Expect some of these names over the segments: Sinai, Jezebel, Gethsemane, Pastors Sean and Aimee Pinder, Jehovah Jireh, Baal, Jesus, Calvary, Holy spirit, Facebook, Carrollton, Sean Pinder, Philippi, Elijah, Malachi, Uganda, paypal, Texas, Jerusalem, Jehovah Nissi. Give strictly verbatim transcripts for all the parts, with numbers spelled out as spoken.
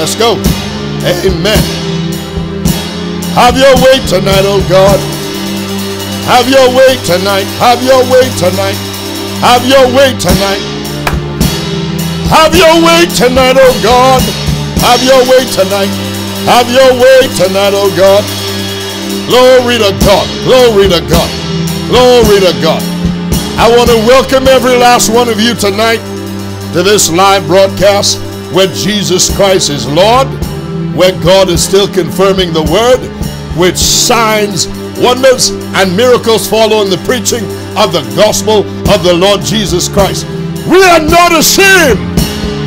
Let's go. Amen. Have your way tonight, oh God. Have your way tonight. Have your way tonight. Have your way tonight. Have your way tonight, oh God. Have your way tonight. Have your way tonight, oh God. Glory to God. Glory to God. Glory to God. I want to welcome every last one of you tonight to this live broadcast where Jesus Christ is Lord, where God is still confirming the word, which signs, wonders, and miracles follow in the preaching of the gospel of the Lord Jesus Christ. We are not ashamed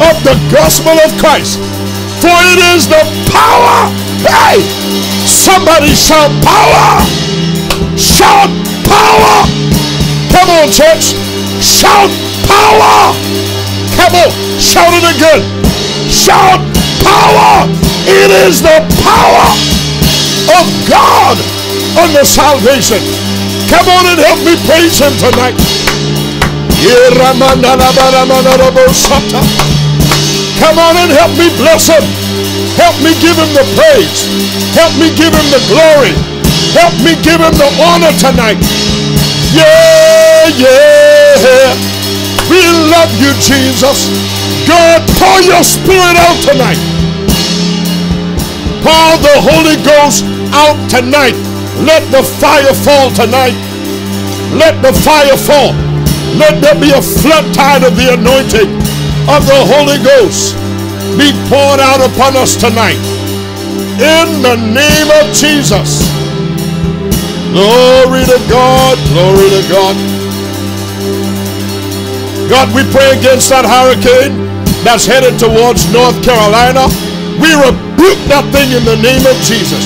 of the gospel of Christ, for it is the power. Hey, somebody shout power. Shout power. Come on, church. Shout power. Come on, shout it again. Shout power. It is the power of God on the salvation. Come on and help me praise him tonight. Come on and help me bless him. Help me give him the praise. Help me give him the glory. Help me give him the honor tonight. Yeah, yeah. We love you, Jesus. God, pour your spirit out tonight. Pour the Holy Ghost out tonight. Let the fire fall tonight. Let the fire fall. Let there be a flood tide of the anointing of the Holy Ghost be poured out upon us tonight. In the name of Jesus. Glory to God. Glory to God. God, we pray against that hurricane that's headed towards North Carolina. We rebuke that thing in the name of Jesus.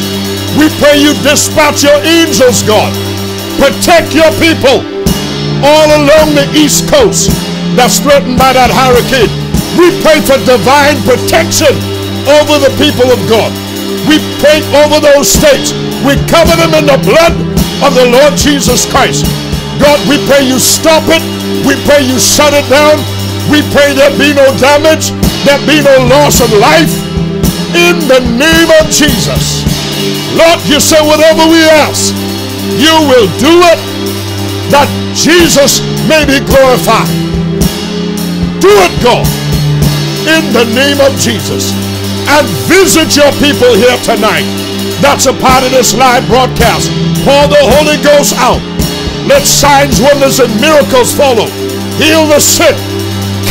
We pray you dispatch your angels, God. Protect your people all along the East Coast that's threatened by that hurricane. We pray for divine protection over the people of God. We pray over those states. We cover them in the blood of the Lord Jesus Christ. God, we pray you stop it. We pray you shut it down. We pray there be no damage. There be no loss of life. In the name of Jesus. Lord, you say whatever we ask, you will do it, that Jesus may be glorified. Do it, God, in the name of Jesus. And visit your people here tonight. That's a part of this live broadcast. Pour the Holy Ghost out. Let signs, wonders, and miracles follow. Heal the sick.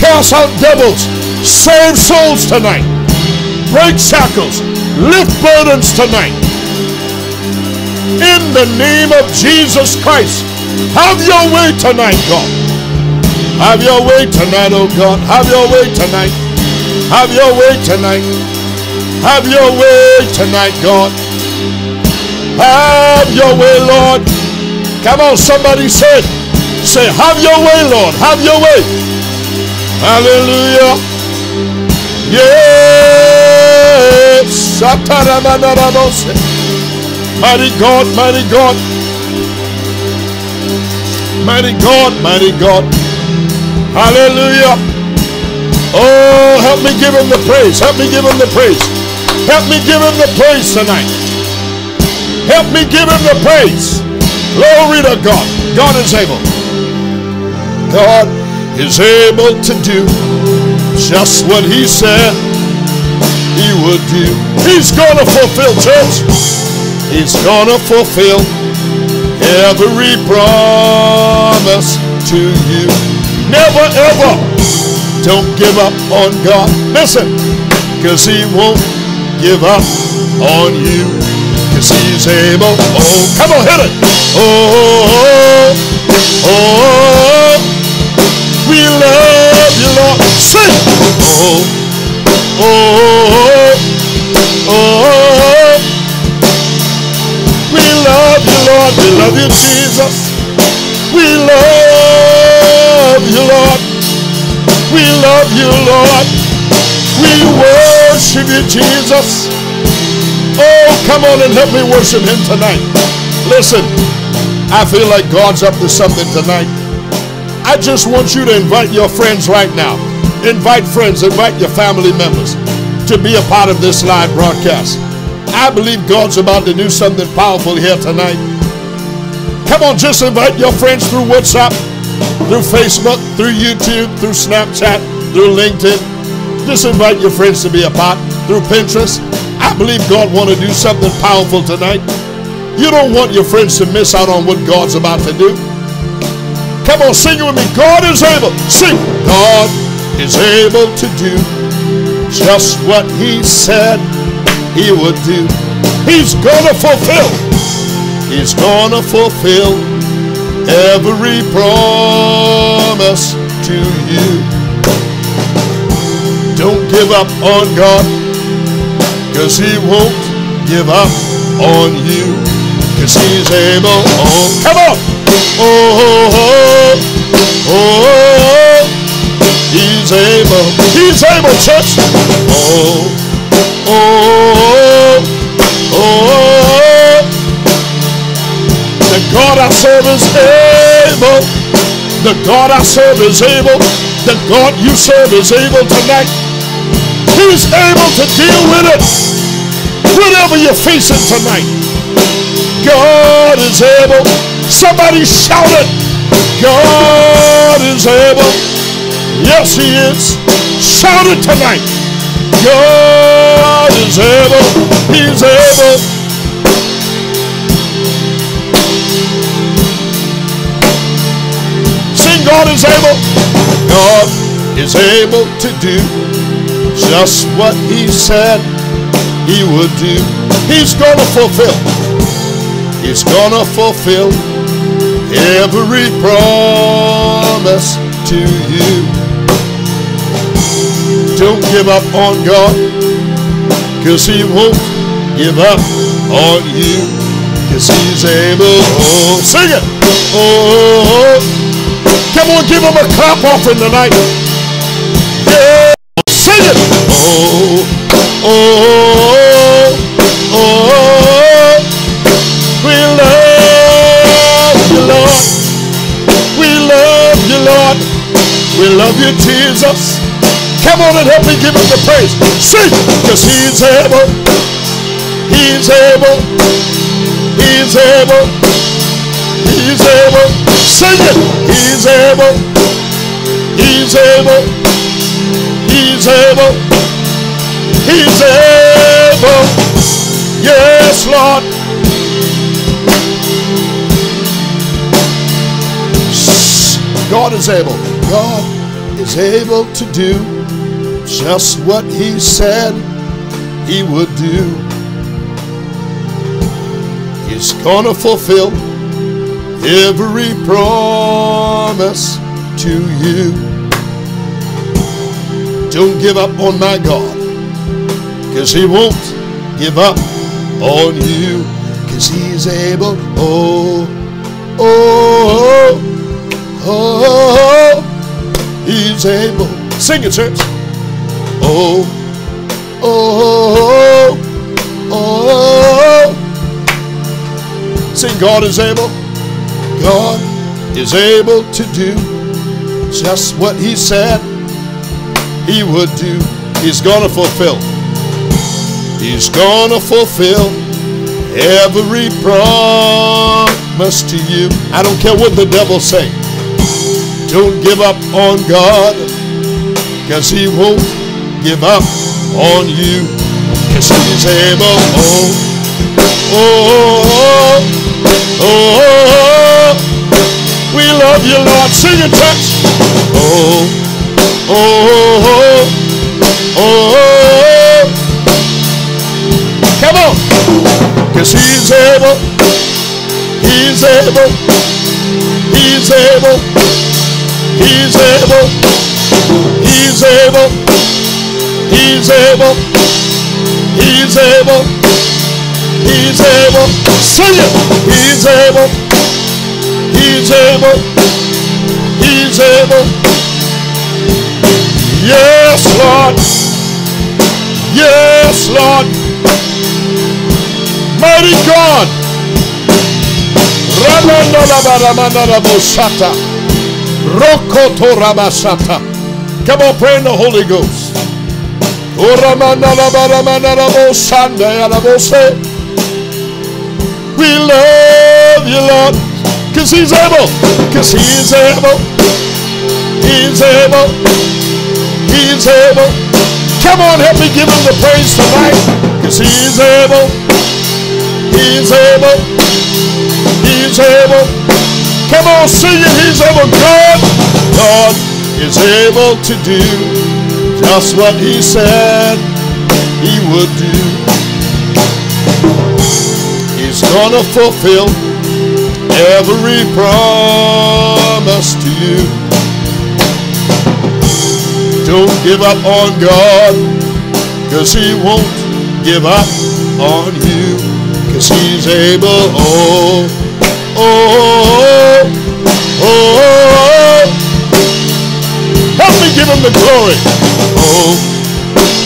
Cast out devils. Save souls tonight. Break shackles. Lift burdens tonight. In the name of Jesus Christ. Have your way tonight, God. Have your way tonight, oh God. Have your way tonight. Have your way tonight. Have your way tonight, God. Have your way, Lord. Come on, somebody say it. Say, have your way, Lord. Have your way. Hallelujah. Yes. Mighty God, mighty God, mighty God, mighty God. Hallelujah. Oh, help me give him the praise. Help me give him the praise. Help me give him the praise tonight. Help me give him the praise. Glory to God. God is able. God is able to do just what he said he would do. He's gonna fulfill, church. He's gonna fulfill every promise to you. Never ever don't give up on God. Listen, cause he won't give up on you. Cause he's able. Oh, come on, hit it. Oh, oh, oh, oh, we love you, Lord. Sing. Oh, oh, oh, oh, we love you, Lord. We love you, Jesus. We love you, Lord. We love you, Lord. We worship you, Jesus. Oh, come on and help me worship him tonight. Listen, I feel like God's up to something tonight. I just want you to invite your friends right now. Invite friends, invite your family members. to be a part of this live broadcast. I believe God's about to do something powerful here tonight. Come on, just invite your friends through WhatsApp, through Facebook, through YouTube, through Snapchat, through LinkedIn. Just invite your friends to be a part, through Pinterest. I believe God wants to do something powerful tonight. You don't want your friends to miss out on what God's about to do. Come on, sing it with me. God is able. Sing. God is able to do just what he said he would do. He's gonna fulfill. He's gonna fulfill every promise to you. Don't give up on God, 'cause he won't give up on you. 'Cause he's able. Oh, come on. Oh, oh, oh, oh, he's able. He's able, church. Oh, oh, oh, oh, the God I serve is able. The God I serve is able. The God you serve is able tonight. He's able to deal with it. Whatever you're facing tonight, God is able. Somebody shout it. God is able. Yes, he is. Shout it tonight. God is able. He's able. Sing, God is able. God is able to do just what he said he would do. He's gonna fulfill. He's gonna fulfill every promise to you. Don't give up on God, 'cause he won't give up on you. 'Cause he's able. Oh, sing it. Oh, come on, give him a clap offering tonight. Yeah, sing it. Oh, oh, oh, oh, we love you, Lord. We love you, Lord. We love you, Jesus. Come on and help me give him the praise. Sing, 'cause he's able. He's able. He's able. He's able. Sing it. He's able. He's able. He's able. He's able. Yes, Lord. God is able. God is able to do just what he said he would do. He's gonna fulfill every promise to you. Don't give up on my God, 'cause he won't give up on you. 'Cause he's able. Oh, oh, oh. Oh, he's able. Sing it, church. Oh, oh, oh, oh. Sing, God is able. God is able to do just what he said he would do. He's gonna fulfill. He's gonna fulfill every promise to you. I don't care what the devil say. Don't give up on God, 'cause he won't give up on you. 'Cause he's able. Oh, oh, oh, oh, oh, we love you, Lord. Sing and touch. Oh, oh, oh, oh, oh, come on. 'Cause he's able. He's able. He's able. He's able. He's able. He's able. He's able. He's able. Sing it. He's able. He's able. He's able. Yes, Lord. Yes, Lord. Mighty God. Ramana Rokoto Rabasata. Come on, pray in the Holy Ghost. We love you, Lord, because he's able, because he's able, he's able, he's able. Come on, help me give him the praise tonight, because he's able, he's able, he's able. Come on, sing it, he's able. God, God is able to do just what he said he would do. He's gonna fulfill every promise to you. Don't give up on God, cause he won't give up on you, cause he's able. Oh, oh, oh, oh. Help me give him the glory. Oh,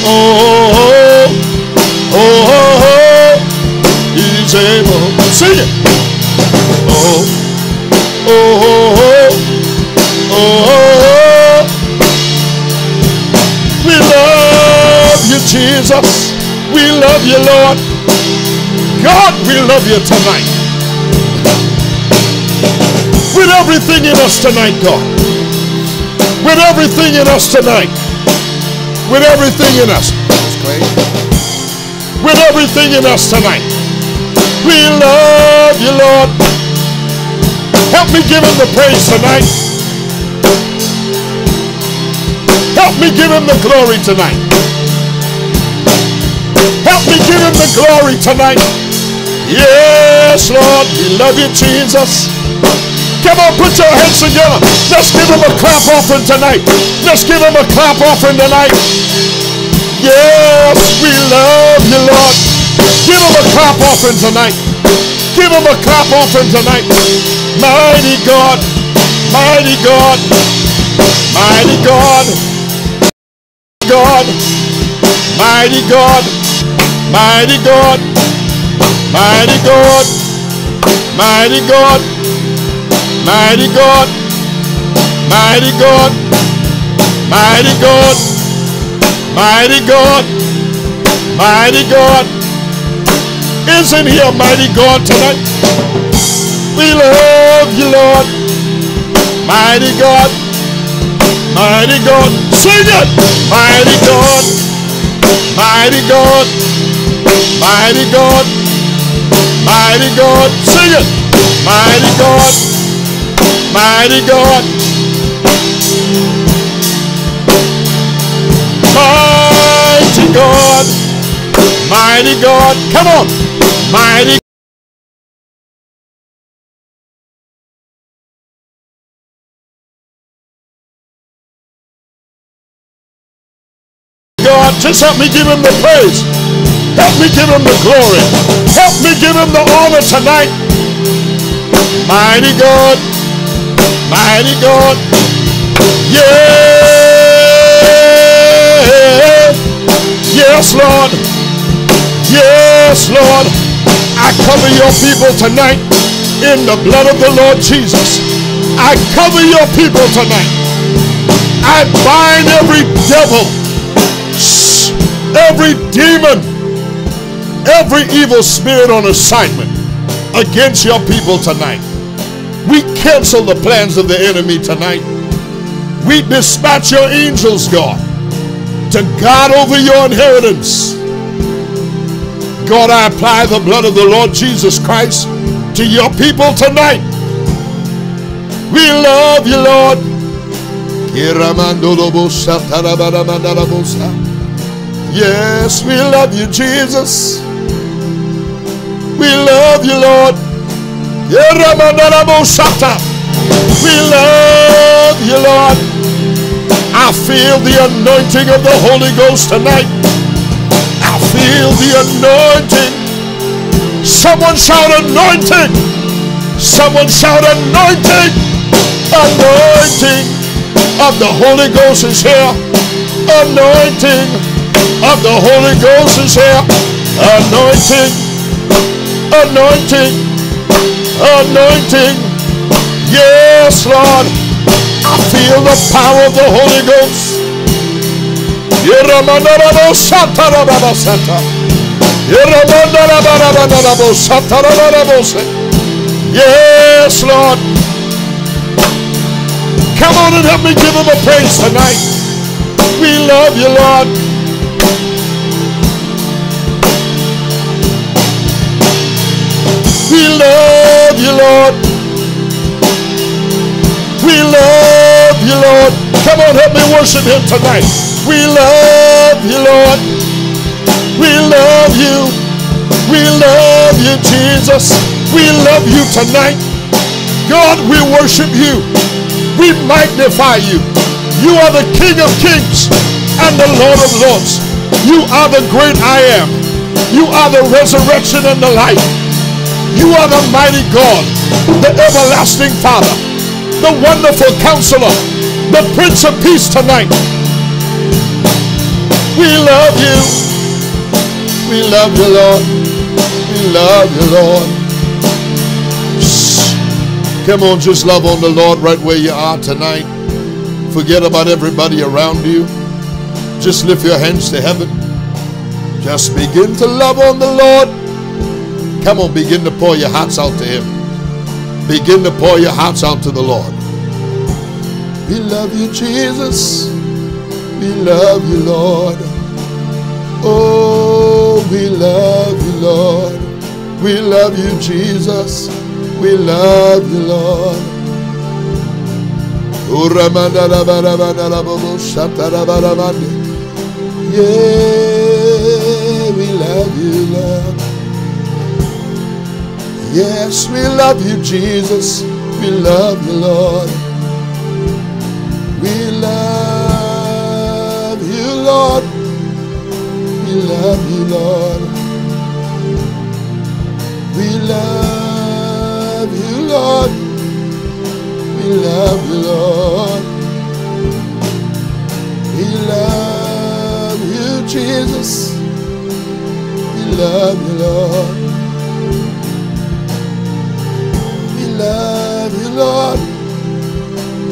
oh, oh, oh, oh. He's able. Sing it. Oh, oh, oh, oh, oh, oh. We love you, Jesus. We love you, Lord. God, we love you tonight. With everything in us tonight, God. With everything in us tonight. With everything in us. That's great. With everything in us tonight. We love you, Lord. Help me give him the praise tonight. Help me give him the glory tonight. Help me give him the glory tonight. Yes, Lord, we love you, Jesus. Come on, put your hands together. Let's give him a clap offering tonight. Let's give him a clap offering tonight. Yes, we love you, Lord. Give him a clap offering tonight. Give him a clap offering tonight. Mighty God, mighty God, mighty God, God, mighty God, mighty God, mighty God, mighty God, mighty God, mighty God, mighty God, mighty God, mighty God. Isn't he a mighty God tonight? We love you, Lord. Mighty God, mighty God. Sing it! Mighty God, mighty God, mighty God, mighty God. Sing it! Mighty God, mighty God. Mighty God, mighty God. Come on! Mighty God, just help me give him the praise. Help me give him the glory. Help me give him the honor tonight. Mighty God, mighty God. Yeah. Yes, Lord. Yes, Lord. I cover your people tonight in the blood of the Lord Jesus. I cover your people tonight. I bind every devil, every demon, every evil spirit on assignment against your people tonight. We cancel the plans of the enemy tonight. We dispatch your angels, God, to guard over your inheritance. God, I apply the blood of the Lord Jesus Christ to your people tonight. We love you, Lord. Yes, we love you, Jesus. We love you, Lord. We love you, Lord. I feel the anointing of the Holy Ghost tonight. Feel the anointing. Someone shout anointing. Someone shout anointing. Anointing of the Holy Ghost is here. Anointing of the Holy Ghost is here. Anointing. Anointing. Anointing. Yes, Lord. I feel the power of the Holy Ghost. Yes, Lord. Come on and help me give him a praise tonight. We love you, Lord. We love you, Lord. We love you, Lord. Come on, help me worship him tonight. We love you, Lord. We love you. We love you, Jesus. We love you tonight. God, we worship you. We magnify you. You are the King of Kings and the Lord of Lords. You are the great I am. You are the resurrection and the life. You are the mighty God, the everlasting Father, the wonderful Counselor, the Prince of Peace tonight. We love you. We love you, Lord. We love you, Lord. Come on, just love on the Lord right where you are tonight. Forget about everybody around you. Just lift your hands to heaven. Just begin to love on the Lord. Come on, begin to pour your hearts out to him. Begin to pour your hearts out to the Lord. We love you, Jesus. We love you, Lord. Oh, we love you, Lord. We love you, Jesus. We love you, Lord. Yeah, we love you, Lord. Yes, we love you, Jesus. We love you, Lord. We love you, Lord. We love you, Lord. We love you, Lord. We love you, Lord. We love you, Jesus. We love you, Lord. We love you, Lord.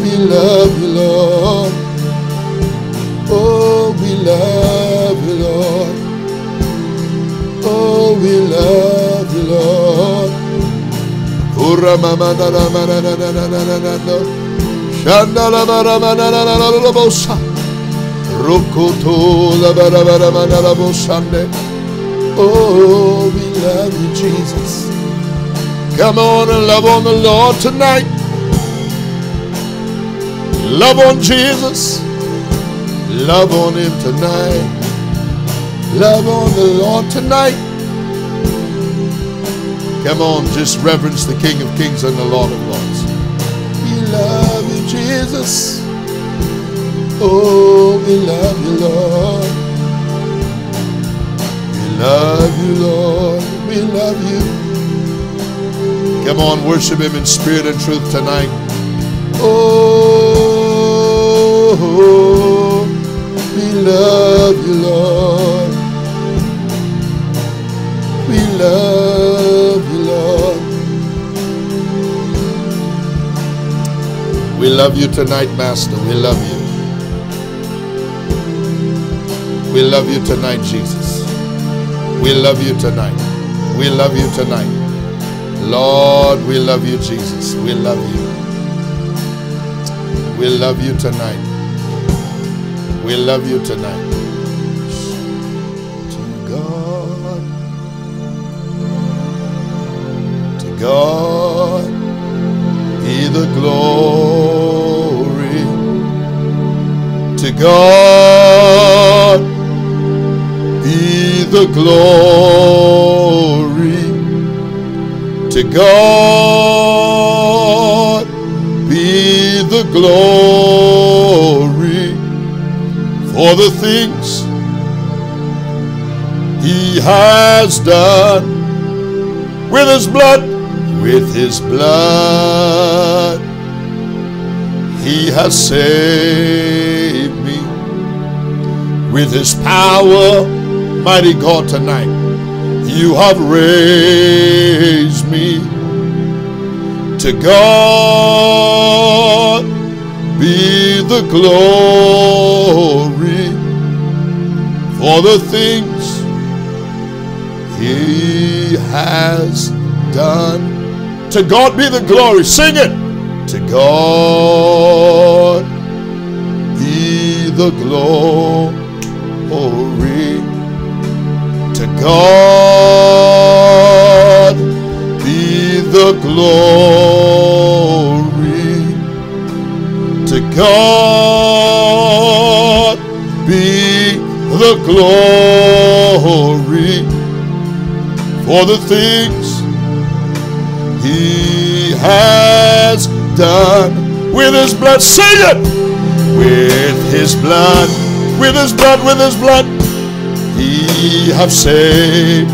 We love you, Lord. Oh, we love you, Lord. Oh, we love you, Lord. Ora mama na na na na na na na na na. Shanda la bara bara na na na na bosa. Rukuto la bara bara na na bosande. Oh, we love you, Jesus. Come on and love on the Lord tonight. Love on Jesus. Love on him tonight. Love on the Lord tonight. Come on, just reverence the King of Kings and the Lord of Lords. We love you, Jesus. Oh, we love you, Lord. We love you, Lord. We love you. Come on, worship him in spirit and truth tonight. Oh, oh, we love you, Lord. We love you, Lord. We love you tonight, Master. We love you. We love you tonight, Jesus. We love you tonight. We love you tonight. Lord, we love you, Jesus. We love you. We love you tonight. We love you tonight. To God, to God be the glory. To God be the glory. To God be the glory. For the things he has done with his blood, with his blood, he has saved me. With his power, mighty God, tonight, you have raised me. To God be the glory. for the things He has done. To God be the glory. Sing it. To God be the glory. To God be the glory. To God be the glory for the things He has done. Done with His blood, say it. With His blood, with His blood, with His blood, He have saved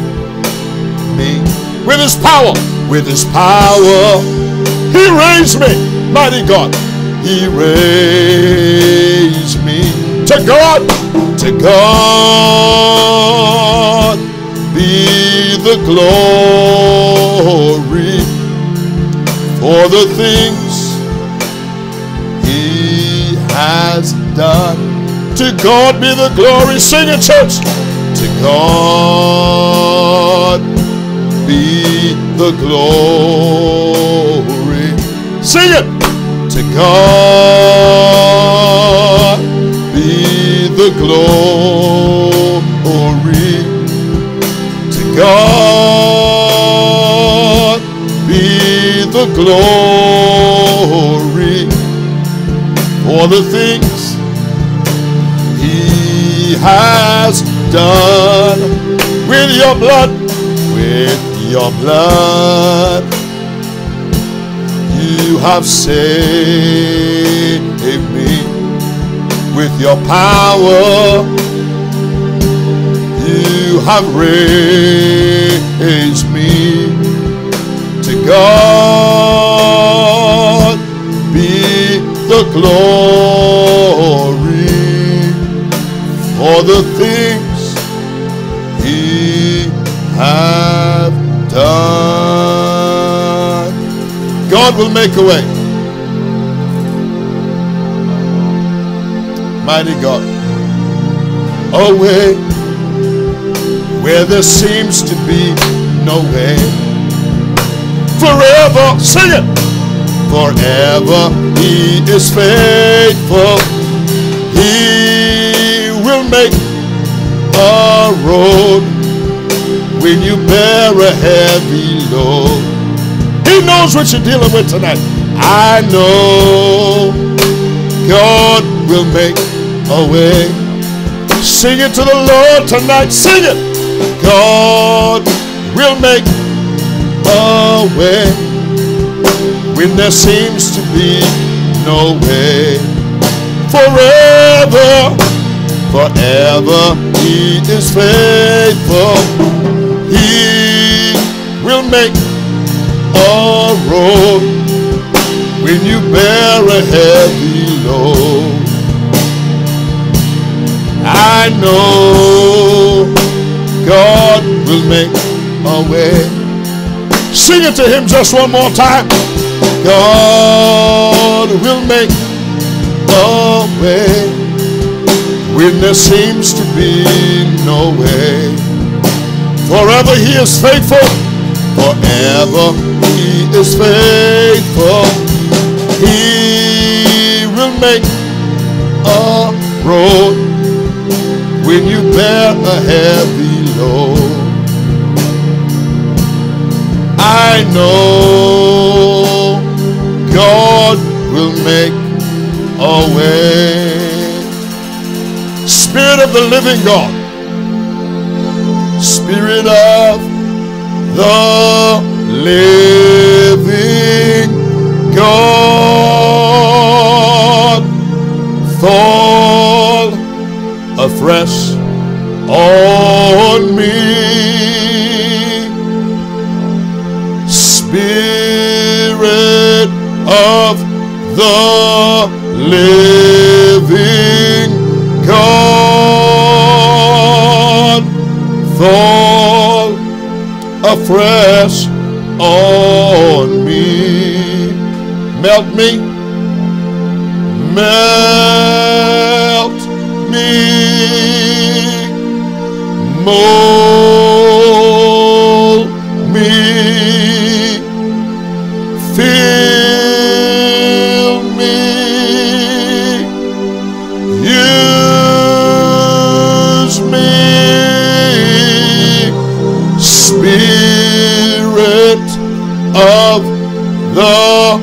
me. With His power, with His power, He raised me. Mighty God, He raised me. To God, to God be the glory for the things has done. To God be the glory. Sing it, church. To God be the glory. Sing it. To God be the glory. To God be the glory for the things He has done. With your blood, with your blood, You have saved me. With your power, You have raised me. To God be the glory for the things He has done. God will make a way. Mighty God, a way where there seems to be no way. Forever, sing it. Forever He is faithful. He will make a road when you bear a heavy load. He knows what you're dealing with tonight. I know God will make a way. Sing it to the Lord tonight. Sing it. God will make a way when there seems to be no way. Forever, forever He is faithful. He will make a road when you bear a heavy load. I know God will make a way. Sing it to Him just one more time. God will make a way when there seems to be no way. Forever He is faithful. Forever He is faithful. He will make a road when you bear a heavy load. I know God will make a way. Spirit of the living God, Spirit of the living God, fall afresh on me. Spirit of the living God, fall afresh on me. Melt me, melt me, mold me, fill me, use me, Spirit of the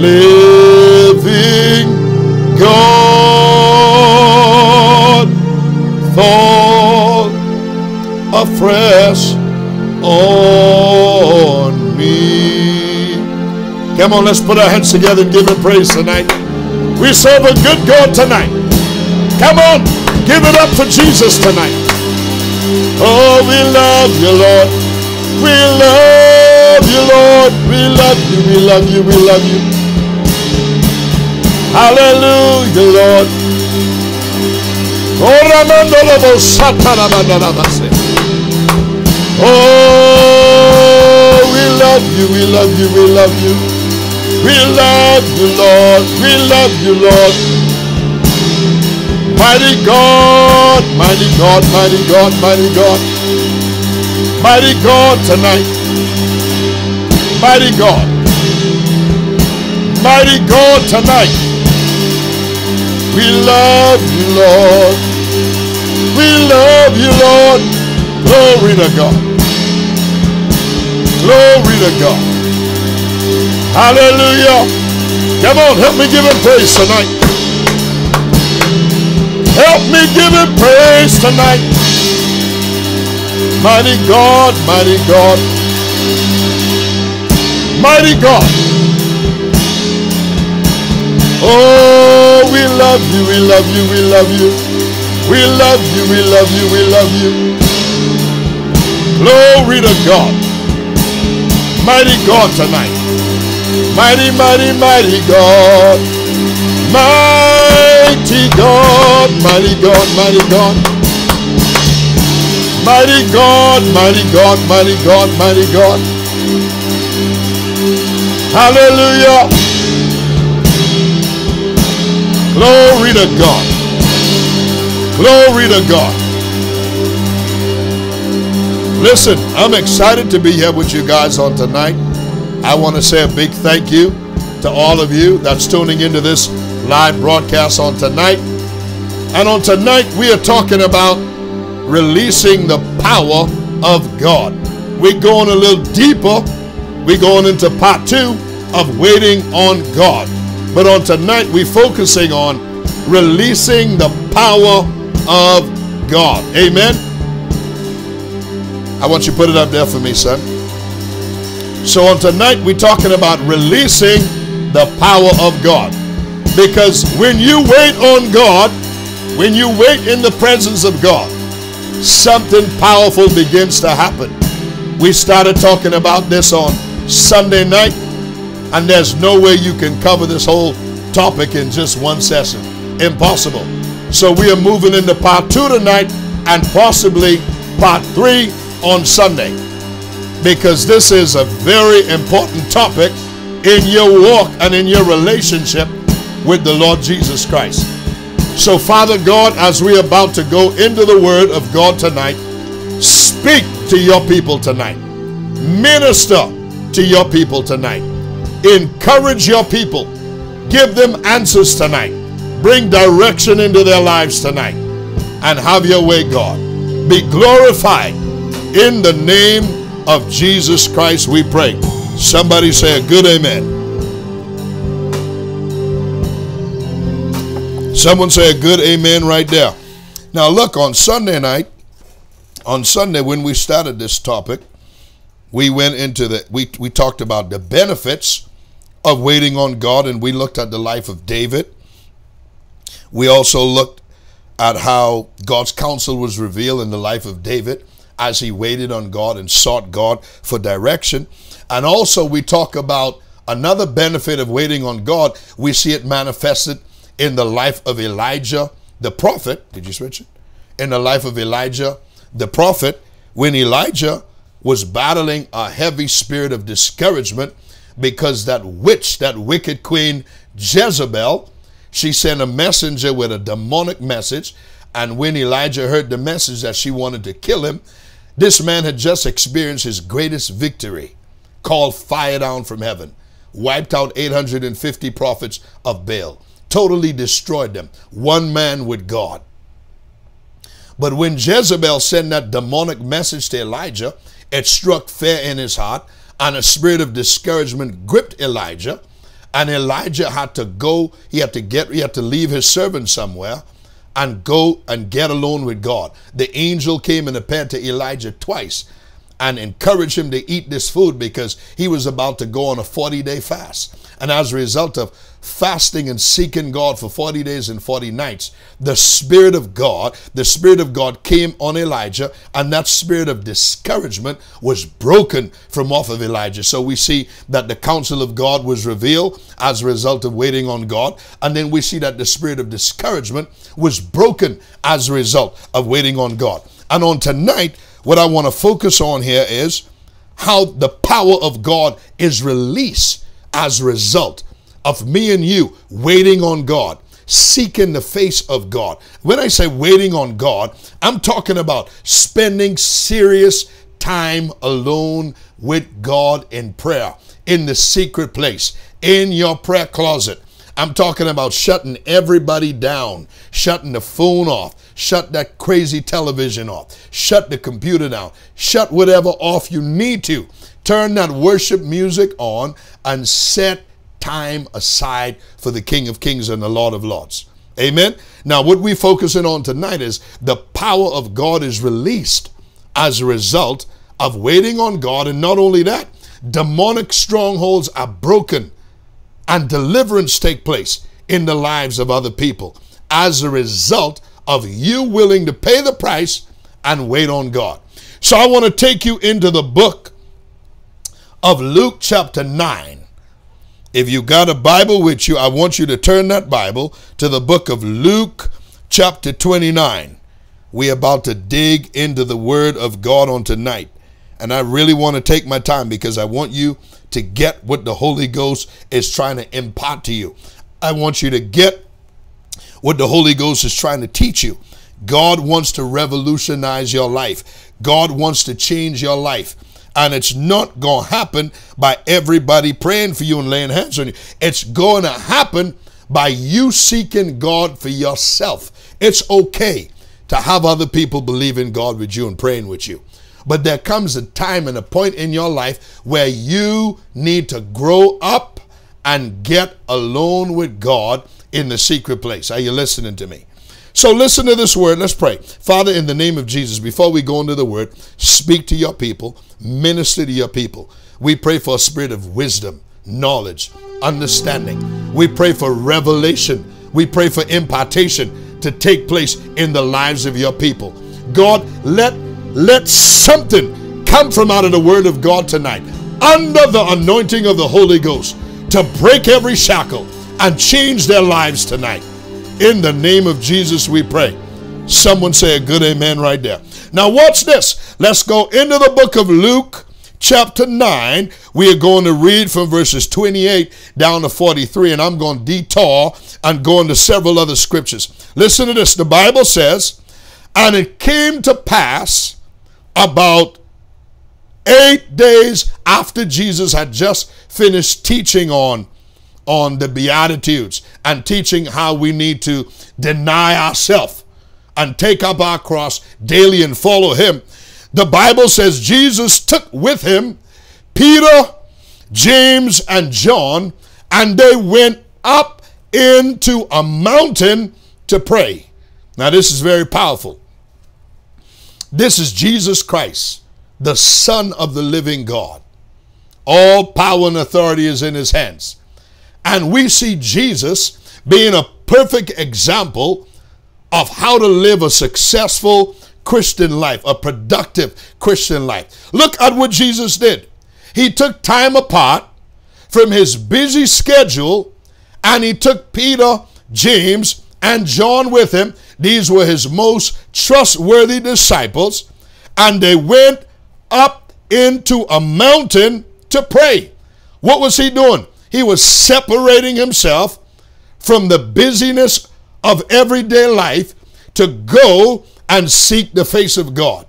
living God, fall afresh on me. Come on, let's put our hands together and give him praise tonight. We serve a good God tonight. Come on, give it up for Jesus tonight. Oh, we love you, Lord. We love you, Lord. We love you, we love you, we love you. Hallelujah, Lord. Oh, we love you, we love you, we love you. We love you, Lord, we love you, Lord. Mighty God, mighty God, mighty God, mighty God. Mighty God tonight. Mighty God. Mighty God tonight. We love you, Lord. We love you, Lord. Glory to God. Glory to God. Hallelujah. Come on, help me give him praise tonight. Help me give him praise tonight. Mighty God, mighty God. Mighty God. Oh, we love you, we love you, we love you. We love you, we love you, we love you. Glory to God. Mighty God tonight. Mighty, mighty, mighty God. Mighty God, mighty God, mighty God. Mighty God, mighty God, mighty God, mighty God. Hallelujah. Glory to God. Glory to God. Listen, I'm excited to be here with you guys on tonight. I want to say a big thank you to all of you that's tuning into this live broadcast on tonight. And on tonight, we are talking about releasing the power of God. We're going a little deeper. We're going into part two of waiting on God. But on tonight, we're focusing on releasing the power of God. Amen. I want you to put it up there for me, son. So on tonight, we're talking about releasing the power of God. Because when you wait on God, when you wait in the presence of God, something powerful begins to happen. We started talking about this on Sunday night, and there's no way you can cover this whole topic in just one session. Impossible. So we are moving into part two tonight, and possibly part three on Sunday, because this is a very important topic in your walk and in your relationship with the Lord Jesus Christ. So Father God, as we are about to go into the Word of God tonight, speak to your people tonight. Minister to your people tonight. Encourage your people. Give them answers tonight. Bring direction into their lives tonight. And have your way, God. Be glorified. In the name of Jesus Christ we pray. Somebody say a good amen. Someone say a good amen right there. Now look, on Sunday night, on Sunday when we started this topic, we went into the, we, we talked about the benefits of waiting on God, and we looked at the life of David. We also looked at how God's counsel was revealed in the life of David as he waited on God and sought God for direction. And also we talk about another benefit of waiting on God. We see it manifested in the life of Elijah the prophet. Did you switch it? In the life of Elijah the prophet, when Elijah was battling a heavy spirit of discouragement because that witch, that wicked queen Jezebel, she sent a messenger with a demonic message And when Elijah heard the message that she wanted to kill him, this man had just experienced his greatest victory, called fire down from heaven, wiped out eight hundred fifty prophets of Baal, totally destroyed them, one man with God. But when Jezebel sent that demonic message to Elijah, it struck fear in his heart, and a spirit of discouragement gripped Elijah. And Elijah had to go, he had to get, he had to leave his servant somewhere and go and get alone with God. The angel came and appeared to Elijah twice and encouraged him to eat this food because he was about to go on a forty-day fast. And as a result of fasting and seeking God for forty days and forty nights, the Spirit of God, the Spirit of God came on Elijah, and that spirit of discouragement was broken from off of Elijah. So we see that the counsel of God was revealed as a result of waiting on God. And then we see that the spirit of discouragement was broken as a result of waiting on God. And on tonight, what I want to focus on here is how the power of God is released as a result of me and you waiting on God, seeking the face of God. When I say waiting on God, I'm talking about spending serious time alone with God in prayer, in the secret place, in your prayer closet. I'm talking about shutting everybody down, shutting the phone off, shut that crazy television off, shut the computer down, shut whatever off you need to. Turn that worship music on and set time aside for the King of Kings and the Lord of Lords. Amen. Now, what we're focusing on tonight is the power of God is released as a result of waiting on God. And not only that, demonic strongholds are broken and deliverance take place in the lives of other people as a result of you willing to pay the price and wait on God. So I want to take you into the book of Luke chapter nine. If you got a Bible with you, I want you to turn that Bible to the book of Luke chapter twenty-nine. We're about to dig into the word of God on tonight. And I really want to take my time because I want you to get what the Holy Ghost is trying to impart to you. I want you to get what the Holy Ghost is trying to teach you. God wants to revolutionize your life. God wants to change your life. And it's not going to happen by everybody praying for you and laying hands on you. It's going to happen by you seeking God for yourself. It's okay to have other people believe in God with you and praying with you. But there comes a time and a point in your life where you need to grow up and get alone with God in the secret place. Are you listening to me? So listen to this word. Let's pray. Father, in the name of Jesus, before we go into the word, speak to your people, minister to your people. We pray for a spirit of wisdom, knowledge, understanding. We pray for revelation. We pray for impartation to take place in the lives of your people. God, let, let something come from out of the word of God tonight under the anointing of the Holy Ghost to break every shackle and change their lives tonight. In the name of Jesus, we pray. Someone say a good amen right there. Now watch this. Let's go into the book of Luke chapter nine. We are going to read from verses twenty-eight down to forty-three, and I'm going to detour and go into several other scriptures. Listen to this. The Bible says, and it came to pass about eight days after Jesus had just finished teaching on on the Beatitudes and teaching how we need to deny ourselves and take up our cross daily and follow him. The Bible says Jesus took with him Peter, James, and John, and they went up into a mountain to pray. Now this is very powerful. This is Jesus Christ, the Son of the living God. All power and authority is in his hands. And we see Jesus being a perfect example of how to live a successful Christian life, a productive Christian life. Look at what Jesus did. He took time apart from his busy schedule, and he took Peter, James, and John with him. These were his most trustworthy disciples, and they went up into a mountain to pray. What was he doing? He was separating himself from the busyness of everyday life to go and seek the face of God.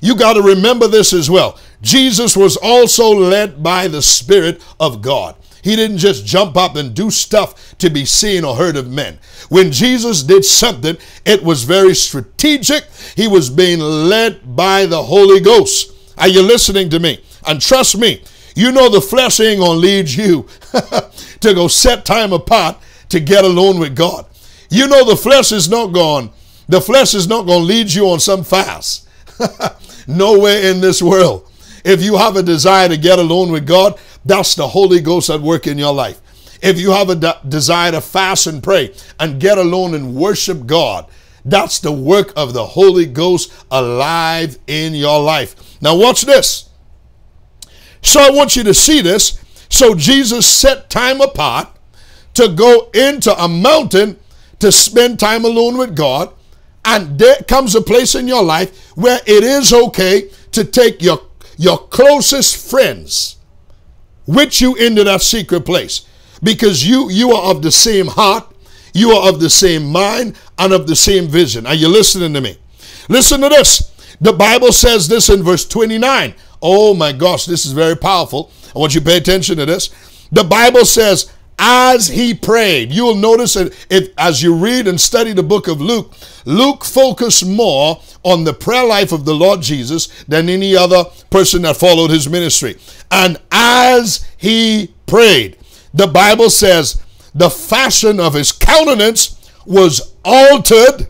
You got to remember this as well. Jesus was also led by the Spirit of God. He didn't just jump up and do stuff to be seen or heard of men. When Jesus did something, it was very strategic. He was being led by the Holy Ghost. Are you listening to me? And trust me, you know the flesh ain't gonna lead you to go set time apart to get alone with God. You know the flesh is not gone. The flesh is not gonna lead you on some fast. Nowhere in this world. If you have a desire to get alone with God, that's the Holy Ghost at work in your life. If you have a de- desire to fast and pray and get alone and worship God, that's the work of the Holy Ghost alive in your life. Now watch this. So I want you to see this. So Jesus set time apart to go into a mountain to spend time alone with God. And there comes a place in your life where it is okay to take your, your closest friends with you into that secret place, because you, you are of the same heart, you are of the same mind, and of the same vision. Are you listening to me? Listen to this. The Bible says this in verse twenty-nine. Oh my gosh, this is very powerful. I want you to pay attention to this. The Bible says, as he prayed, you will notice that if, as you read and study the book of Luke, Luke focused more on the prayer life of the Lord Jesus than any other person that followed his ministry. And as he prayed, the Bible says, the fashion of his countenance was altered,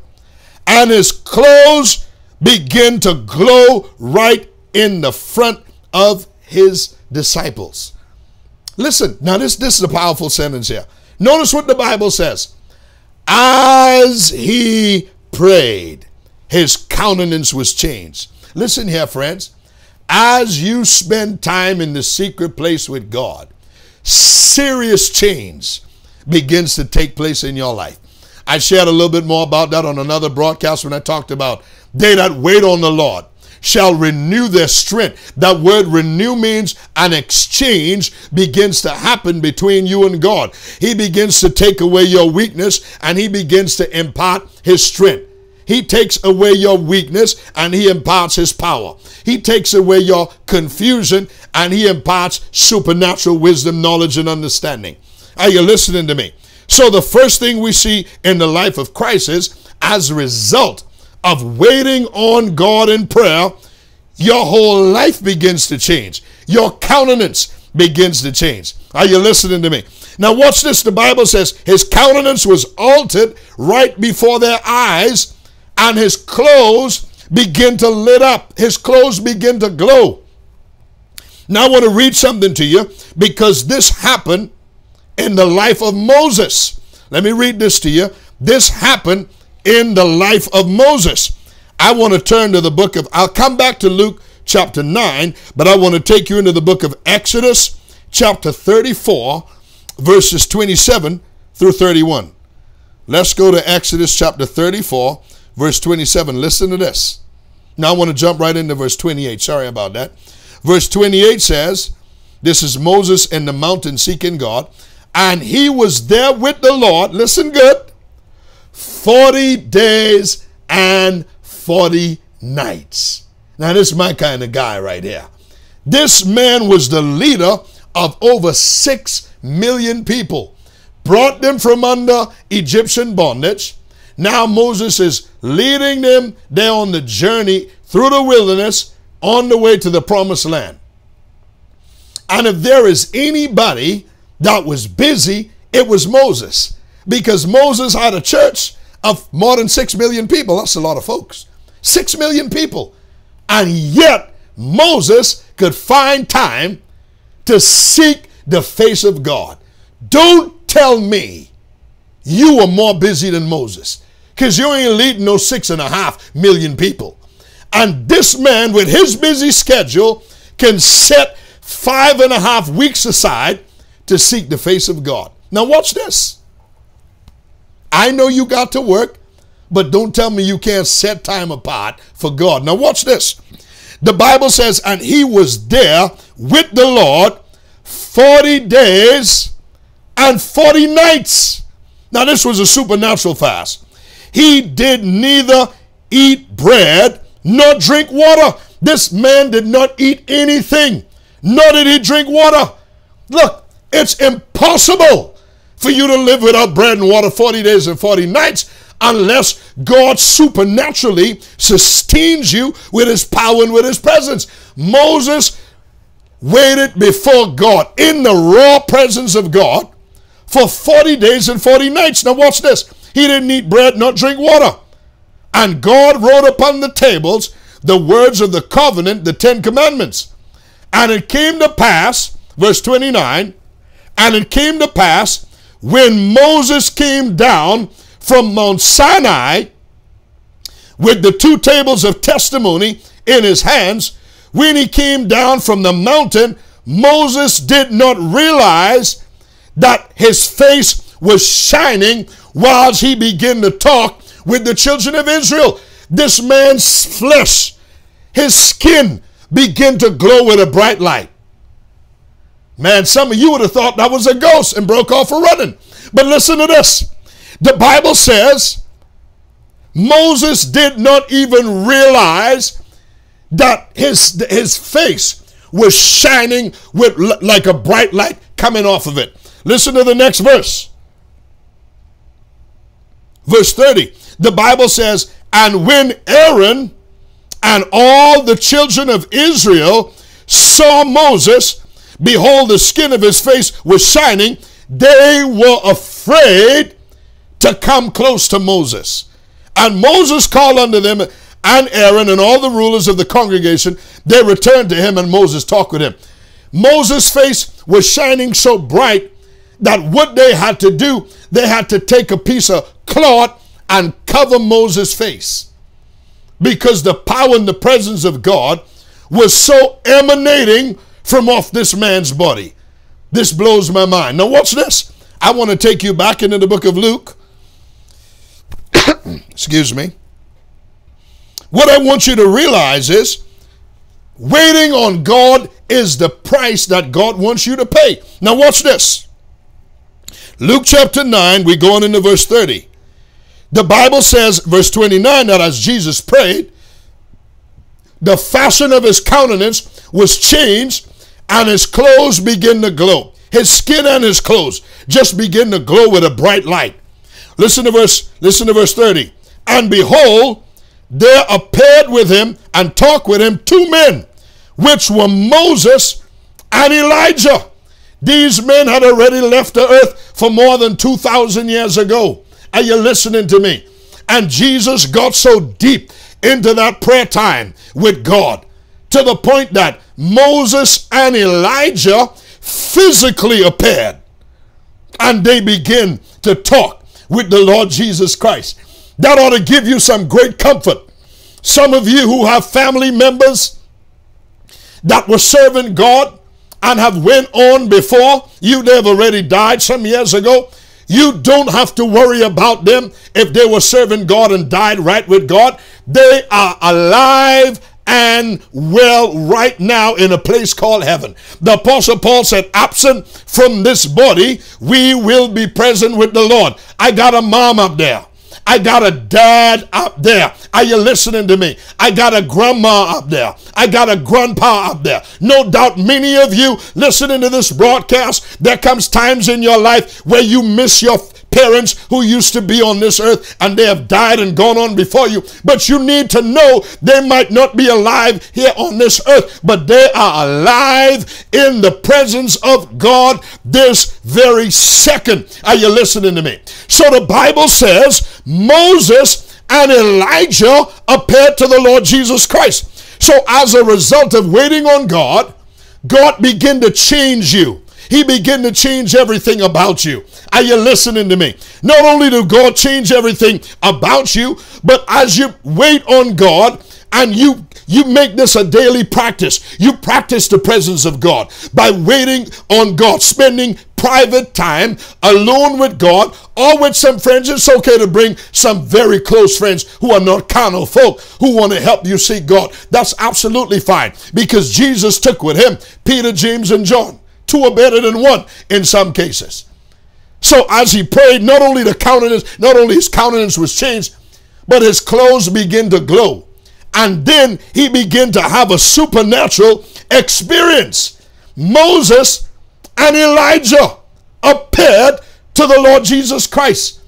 and his clothes began to glow right in the front of his disciples. Listen, now this, this is a powerful sentence here. Notice what the Bible says. As he prayed, his countenance was changed. Listen here, friends. As you spend time in the secret place with God, serious change begins to take place in your life. I shared a little bit more about that on another broadcast when I talked about they that wait on the Lord shall renew their strength. That word renew means an exchange begins to happen between you and God. He begins to take away your weakness and he begins to impart his strength. He takes away your weakness and he imparts his power. He takes away your confusion and he imparts supernatural wisdom, knowledge, and understanding. Are you listening to me? So the first thing we see in the life of Christ is, as a result of waiting on God in prayer, your whole life begins to change. Your countenance begins to change. Are you listening to me? Now watch this. The Bible says his countenance was altered right before their eyes, and his clothes begin to lit up. His clothes begin to glow. Now I want to read something to you, because this happened in the life of Moses. Let me read this to you. This happened in the life of Moses. I want to turn to the book of, I'll come back to Luke chapter nine, but I want to take you into the book of Exodus chapter thirty-four, verses twenty-seven through thirty-one. Let's go to Exodus chapter thirty-four, verse twenty-seven. Listen to this. Now I want to jump right into verse twenty-eight. Sorry about that. Verse twenty-eight says, this is Moses in the mountain seeking God. And he was there with the Lord, listen good, forty days and forty nights. Now this is my kind of guy right here. This man was the leader of over six million people. Brought them from under Egyptian bondage. Now Moses is leading them. They're on the journey through the wilderness on the way to the promised land. And if there is anybody that was busy, it was Moses. Because Moses had a church of more than six million people. That's a lot of folks. six million people. And yet Moses could find time to seek the face of God. Don't tell me you were more busy than Moses. Because you ain't leading no six and a half million people. And this man with his busy schedule can set five and a half weeks aside to seek the face of God. Now watch this. I know you got to work, but don't tell me you can't set time apart for God. Now watch this. The Bible says, and he was there with the Lord forty days and forty nights. Now this was a supernatural fast. He did neither eat bread nor drink water. This man did not eat anything, nor did he drink water. Look, it's impossible for you to live without bread and water forty days and forty nights unless God supernaturally sustains you with his power and with his presence. Moses waited before God in the raw presence of God for forty days and forty nights. Now watch this. He didn't eat bread, nor drink water. And God wrote upon the tables the words of the covenant, the Ten Commandments. And it came to pass, verse twenty-nine, and it came to pass when Moses came down from Mount Sinai with the two tables of testimony in his hands, when he came down from the mountain, Moses did not realize that his face was shining whilst he began to talk with the children of Israel. This man's flesh, his skin, began to glow with a bright light. Man, some of you would have thought that was a ghost and broke off a running. But listen to this. The Bible says Moses did not even realize that his, his face was shining with like a bright light coming off of it. Listen to the next verse. Verse thirty. The Bible says, and when Aaron and all the children of Israel saw Moses, behold, the skin of his face was shining. They were afraid to come close to Moses. And Moses called unto them, and Aaron and all the rulers of the congregation. They returned to him, and Moses talked with him. Moses' face was shining so bright that what they had to do, they had to take a piece of cloth and cover Moses' face, because the power and the presence of God was so emanating from off this man's body. This blows my mind. Now watch this. I want to take you back into the book of Luke. Excuse me. What I want you to realize is waiting on God is the price that God wants you to pay. Now watch this. Luke chapter nine, we're going into verse thirty. The Bible says, verse twenty-nine, that as Jesus prayed, the fashion of his countenance was changed, and his clothes began to glow. His skin and his clothes just began to glow with a bright light. Listen to verse, listen to verse thirty. And behold, there appeared with him and talked with him two men, which were Moses and Elijah. These men had already left the earth for more than two thousand years ago. Are you listening to me? And Jesus got so deep into that prayer time with God to the point that Moses and Elijah physically appeared, and they begin to talk with the Lord Jesus Christ. That ought to give you some great comfort. Some of you who have family members that were serving God and have went on before you, they've already died some years ago. You don't have to worry about them if they were serving God and died right with God. They are alive and well right now in a place called heaven. The Apostle Paul said, absent from this body, we will be present with the Lord. I got a mom up there. I got a dad up there. Are you listening to me? I got a grandma up there. I got a grandpa up there. No doubt many of you listening to this broadcast, there comes times in your life where you miss your parents who used to be on this earth, and they have died and gone on before you. But you need to know they might not be alive here on this earth, but they are alive in the presence of God this very second. Are you listening to me? So the Bible says Moses and Elijah appeared to the Lord Jesus Christ. So as a result of waiting on God, God began to change you. He began to change everything about you. Are you listening to me? Not only did God change everything about you, but as you wait on God and you you make this a daily practice, you practice the presence of God by waiting on God, spending private time alone with God or with some friends. It's okay to bring some very close friends who are not carnal folk who want to help you see God. That's absolutely fine, because Jesus took with him Peter, James, and John. Two are better than one in some cases. So as he prayed, not only the countenance, not only his countenance was changed, but his clothes began to glow. And then he began to have a supernatural experience. Moses and Elijah appeared to the Lord Jesus Christ.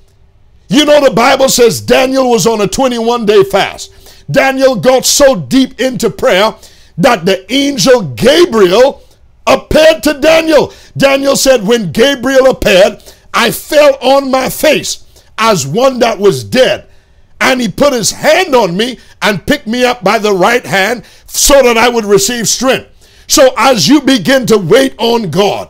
You know, the Bible says Daniel was on a twenty-one day fast. Daniel got so deep into prayer that the angel Gabriel appeared to Daniel. Daniel said, when Gabriel appeared, I fell on my face as one that was dead. And he put his hand on me and picked me up by the right hand so that I would receive strength. So as you begin to wait on God,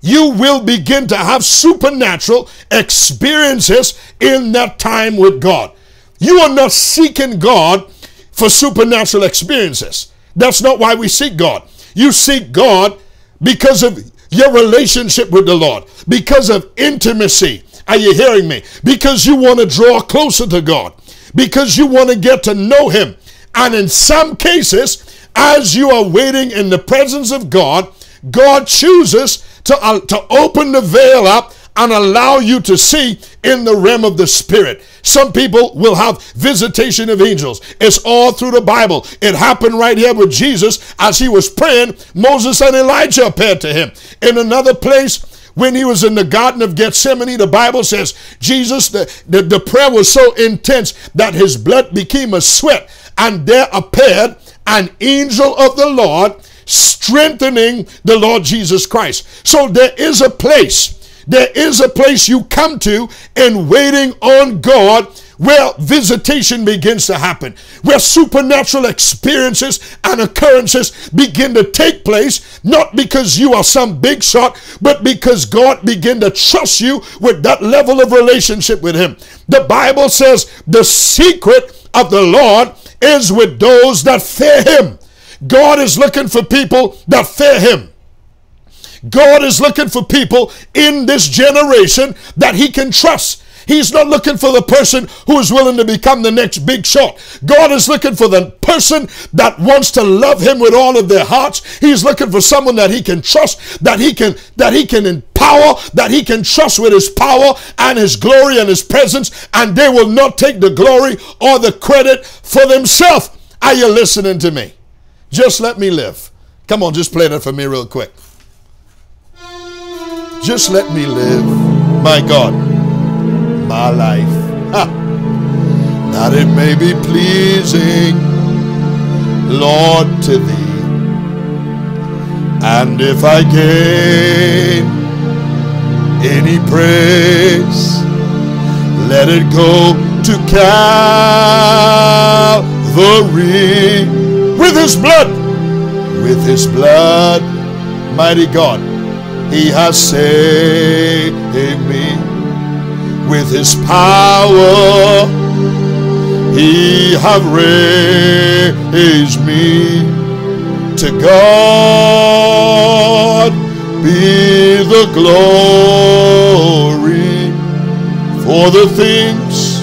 you will begin to have supernatural experiences in that time with God. You are not seeking God for supernatural experiences. That's not why we seek God. You seek God because of your relationship with the Lord, because of intimacy. Are you hearing me? Because you want to draw closer to God, because you want to get to know him. And in some cases, as you are waiting in the presence of God, God chooses to, uh, to open the veil up and allow you to see in the realm of the spirit. Some people will have visitation of angels. It's all through the Bible. It happened right here with Jesus. As he was praying, Moses and Elijah appeared to him. In another place, when he was in the Garden of Gethsemane, the Bible says, Jesus, the, the, the prayer was so intense that his blood became a sweat. And there appeared an angel of the Lord strengthening the Lord Jesus Christ. So there is a place, there is a place you come to in waiting on God where visitation begins to happen, where supernatural experiences and occurrences begin to take place, not because you are some big shot, but because God began to trust you with that level of relationship with him. The Bible says the secret of the Lord is with those that fear him. God is looking for people that fear him. God is looking for people in this generation that he can trust. He's not looking for the person who is willing to become the next big shot. God is looking for the person that wants to love him with all of their hearts. He's looking for someone that he can trust, that he can, that he can empower, that he can trust with his power and his glory and his presence, and they will not take the glory or the credit for themselves. Are you listening to me? Just let me live. Come on, just play that for me real quick. Just let me live, my God, my life, ha. That it may be pleasing, Lord, to thee. And if I gain any praise, let it go to Calvary. With his blood, with his blood, mighty God, he has saved me. With his power, he hath raised me. To God be the glory for the things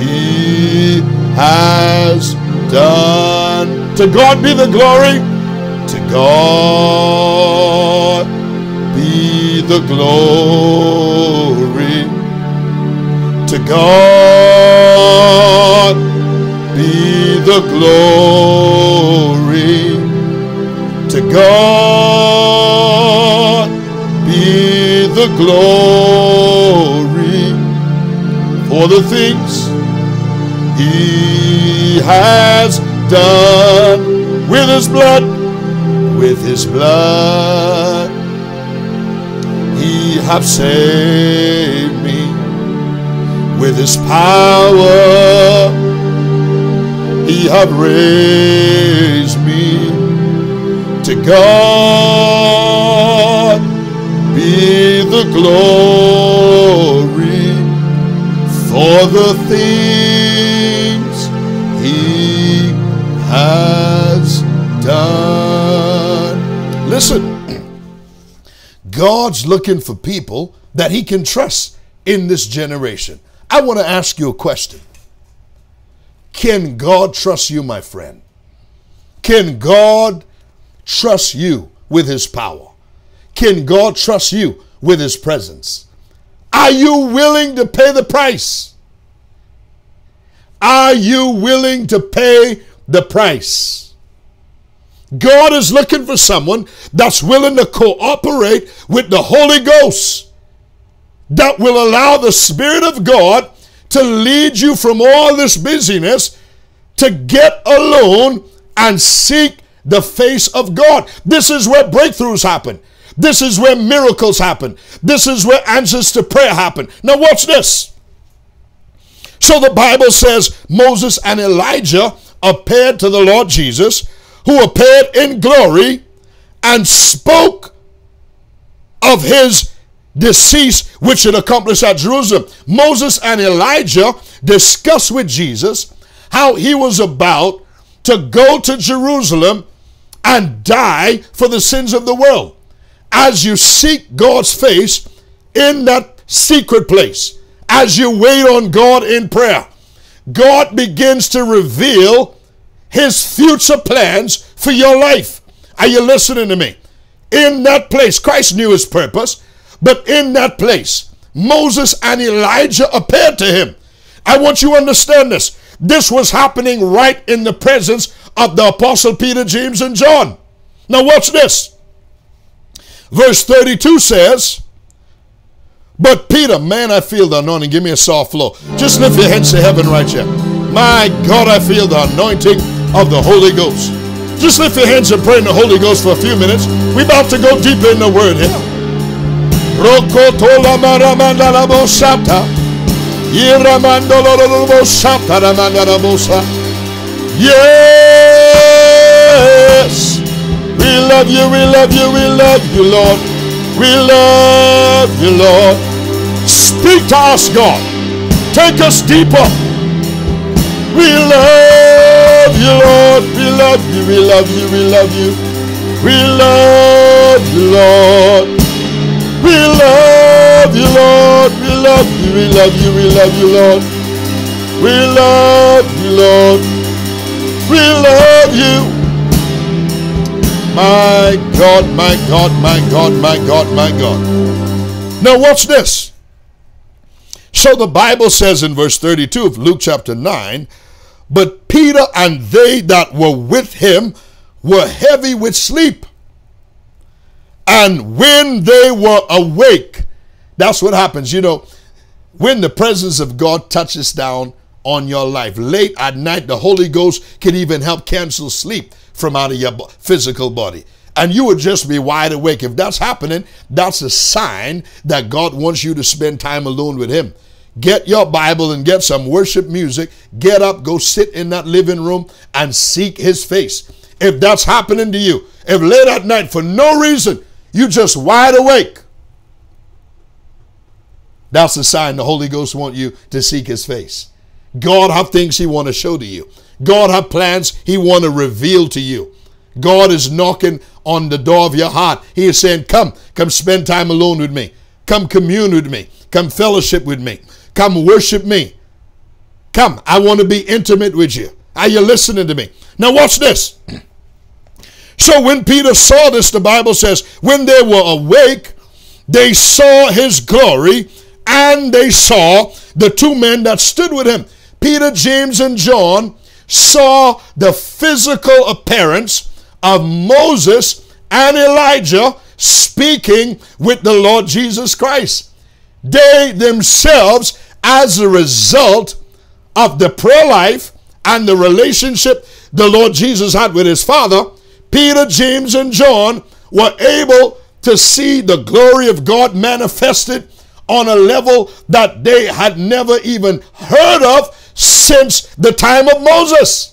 he has done. To God be the glory. To God be the glory. To God be the glory. To God be the glory for the things he has done with his blood, with his blood. He hath saved me. With his power, he hath raised me. To God be the glory for the things he has done. Listen. God's looking for people that he can trust in this generation. I want to ask you a question. Can God trust you, my friend? Can God trust you with his power? Can God trust you with his presence? Are you willing to pay the price? Are you willing to pay the price? God is looking for someone that's willing to cooperate with the Holy Ghost, that will allow the Spirit of God to lead you from all this busyness to get alone and seek the face of God. This is where breakthroughs happen. This is where miracles happen. This is where answers to prayer happen. Now watch this. So the Bible says Moses and Elijah appeared to the Lord Jesus, who appeared in glory and spoke of his decease, which it accomplished at Jerusalem. Moses and Elijah discussed with Jesus how he was about to go to Jerusalem and die for the sins of the world. As you seek God's face in that secret place, as you wait on God in prayer, God begins to reveal his future plans for your life. Are you listening to me? In that place, Christ knew his purpose, but in that place, Moses and Elijah appeared to him. I want you to understand this. This was happening right in the presence of the Apostle Peter, James, and John. Now watch this. Verse thirty-two says, but Peter, man, I feel the anointing. Give me a soft flow. Just lift your hands to heaven right here. My God, I feel the anointing of the Holy Ghost. Just lift your hands and pray in the Holy Ghost for a few minutes. We're about to go deeper in the Word here. Yes! We love you, we love you, we love you, Lord. We love you, Lord. Speak to us, God. Take us deeper. We love you, Lord. We love you, we love you, we love you. We love you, Lord. We love you, Lord. We love you, we love you, we love you, Lord. We love you, Lord. We love you. My God, my God, my God, my God, my God. Now watch this. So the Bible says in verse thirty-two of Luke chapter nine, but Peter and they that were with him were heavy with sleep. And when they were awake, that's what happens. You know, when the presence of God touches down on your life, late at night, the Holy Ghost can even help cancel sleep from out of your physical body, and you would just be wide awake. If that's happening, that's a sign that God wants you to spend time alone with him. Get your Bible and get some worship music. Get up, go sit in that living room and seek his face. If that's happening to you, if late at night for no reason you just wide awake, that's a sign the Holy Ghost wants you to seek his face. God have things he wants to show to you. God has plans he wants to reveal to you. God is knocking on the door of your heart. He is saying, come, come spend time alone with me. Come commune with me. Come fellowship with me. Come worship me. Come, I want to be intimate with you. Are you listening to me? Now watch this. So when Peter saw this, the Bible says, when they were awake, they saw his glory, and they saw the two men that stood with him. Peter, James, and John saw the physical appearance of Moses and Elijah speaking with the Lord Jesus Christ. They themselves, as a result of the prayer life and the relationship the Lord Jesus had with his Father, Peter, James, and John were able to see the glory of God manifested on a level that they had never even heard of since the time of Moses.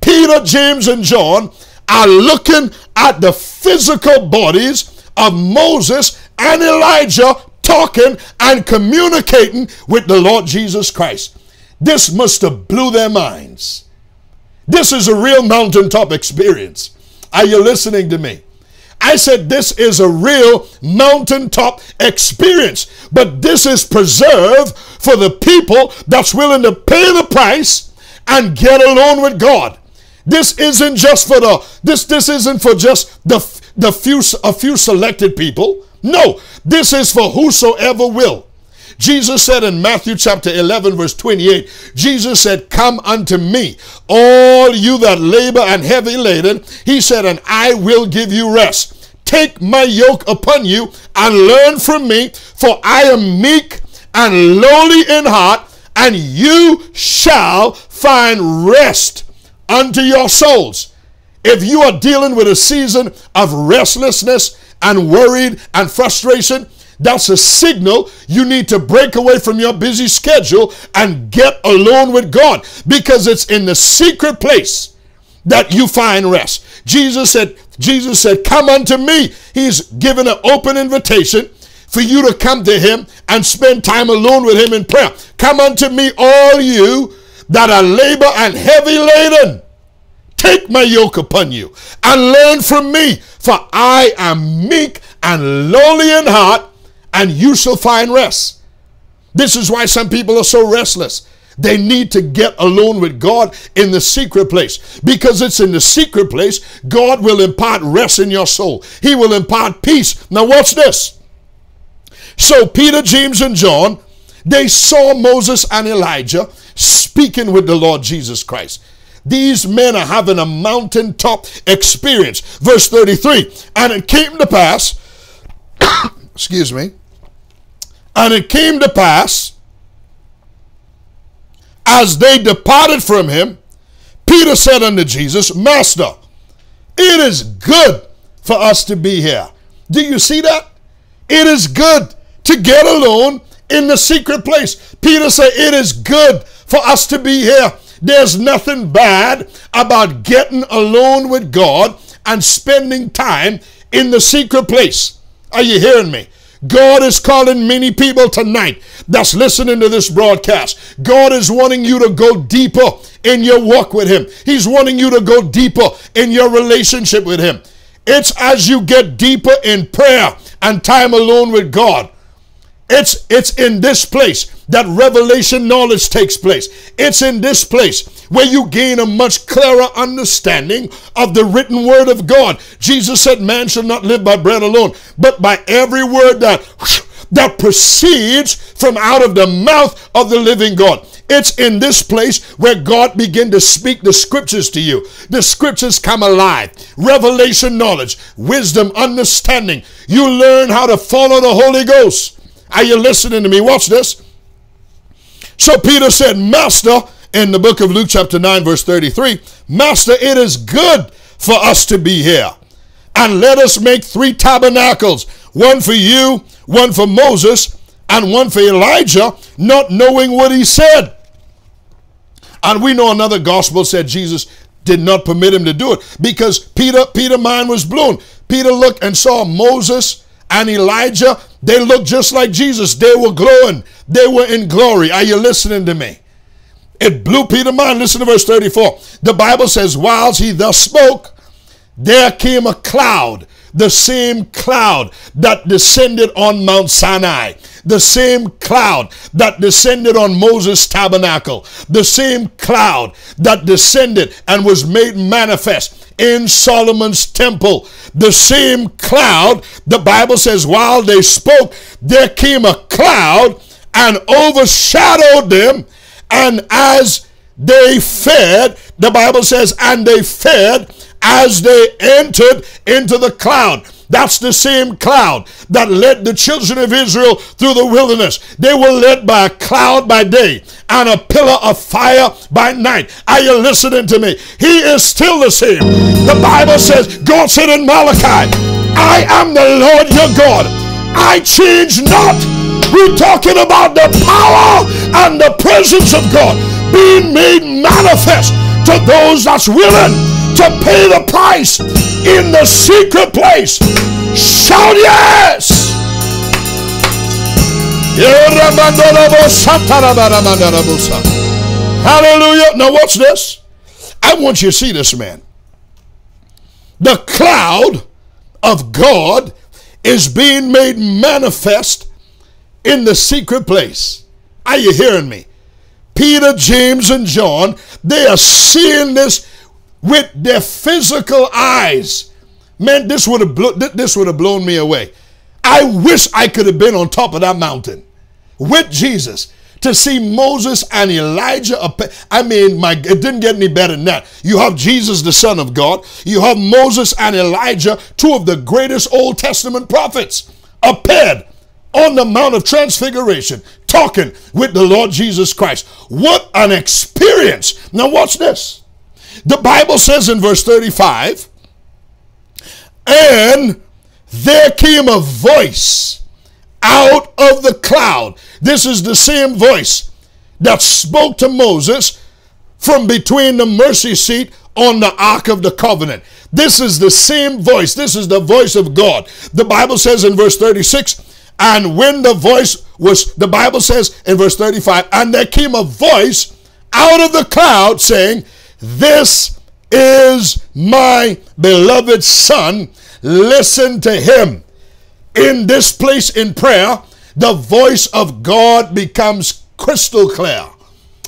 Peter, James, and John are looking at the physical bodies of Moses and Elijah talking and communicating with the Lord Jesus Christ. This must have blew their minds. This is a real mountaintop experience. Are you listening to me? I said this is a real mountaintop experience, but this is preserved for the people that's willing to pay the price and get alone with God. This isn't just for the this this isn't for just the the few a few selected people. No, this is for whosoever will. Jesus said in Matthew chapter eleven verse twenty-eight, Jesus said, come unto me, all you that labor and heavy laden, he said, and I will give you rest. Take my yoke upon you and learn from me, for I am meek and lowly in heart, and you shall find rest unto your souls. If you are dealing with a season of restlessness and worried and frustration, that's a signal you need to break away from your busy schedule and get alone with God, because it's in the secret place that you find rest. Jesus said, Jesus said, come unto me. He's given an open invitation for you to come to him and spend time alone with him in prayer. Come unto me, all you that are labor and heavy laden. Take my yoke upon you and learn from me, for I am meek and lowly in heart, and you shall find rest. This is why some people are so restless. They need to get alone with God in the secret place, because it's in the secret place God will impart rest in your soul. He will impart peace. Now watch this. So Peter, James, and John, they saw Moses and Elijah speaking with the Lord Jesus Christ. These men are having a mountaintop experience. Verse thirty-three, and it came to pass, excuse me, and it came to pass, as they departed from him, Peter said unto Jesus, Master, it is good for us to be here. Do you see that? It is good to get alone in the secret place. Peter said, it is good for us to be here. There's nothing bad about getting alone with God and spending time in the secret place. Are you hearing me? God is calling many people tonight that's listening to this broadcast. God is wanting you to go deeper in your walk with him. He's wanting you to go deeper in your relationship with him. It's as you get deeper in prayer and time alone with God. It's, it's in this place that revelation knowledge takes place. It's in this place where you gain a much clearer understanding of the written word of God. Jesus said, man shall not live by bread alone, but by every word that, that proceeds from out of the mouth of the living God. It's in this place where God begins to speak the scriptures to you. The scriptures come alive. Revelation knowledge, wisdom, understanding. You learn how to follow the Holy Ghost. Are you listening to me? Watch this. So Peter said, Master, in the book of Luke chapter nine verse thirty-three, Master, it is good for us to be here. And let us make three tabernacles, one for you, one for Moses, and one for Elijah, not knowing what he said. And we know another gospel said Jesus did not permit him to do it, because Peter, Peter's mind was blown. Peter looked and saw Moses and Elijah. They looked just like Jesus. They were glowing. They were in glory. Are you listening to me? It blew Peter's mind. Listen to verse thirty-four. The Bible says, whilst he thus spoke, there came a cloud, the same cloud that descended on Mount Sinai, the same cloud that descended on Moses' tabernacle, the same cloud that descended and was made manifest in Solomon's temple. The same cloud, the Bible says, while they spoke, there came a cloud and overshadowed them. And as they fed, the Bible says, and they fed as they entered into the cloud. That's the same cloud that led the children of Israel through the wilderness. They were led by a cloud by day and a pillar of fire by night. Are you listening to me? He is still the same. The Bible says, God said in Malachi, I am the Lord your God. I change not. We're talking about the power and the presence of God being made manifest to those that's willing to pay the price in the secret place. Shout yes! Hallelujah. Now watch this. I want you to see this, man. The cloud of God is being made manifest in the secret place. Are you hearing me? Peter, James, and John, they are seeing this with their physical eyes. Man, this would have, this would have blown me away. I wish I could have been on top of that mountain. with Jesus to see Moses and Elijah. I mean, my, it didn't get any better than that. You have Jesus, the Son of God. You have Moses and Elijah, two of the greatest Old Testament prophets, appeared on the Mount of Transfiguration, talking with the Lord Jesus Christ. What an experience. Now watch this. The Bible says in verse thirty-five, and there came a voice out of the cloud. This is the same voice that spoke to Moses from between the mercy seat on the Ark of the Covenant. This is the same voice. This is the voice of God. The Bible says in verse thirty-six, and when the voice was, the Bible says in verse thirty-five, and there came a voice out of the cloud saying, this is my beloved Son, listen to him. In this place in prayer, the voice of God becomes crystal clear.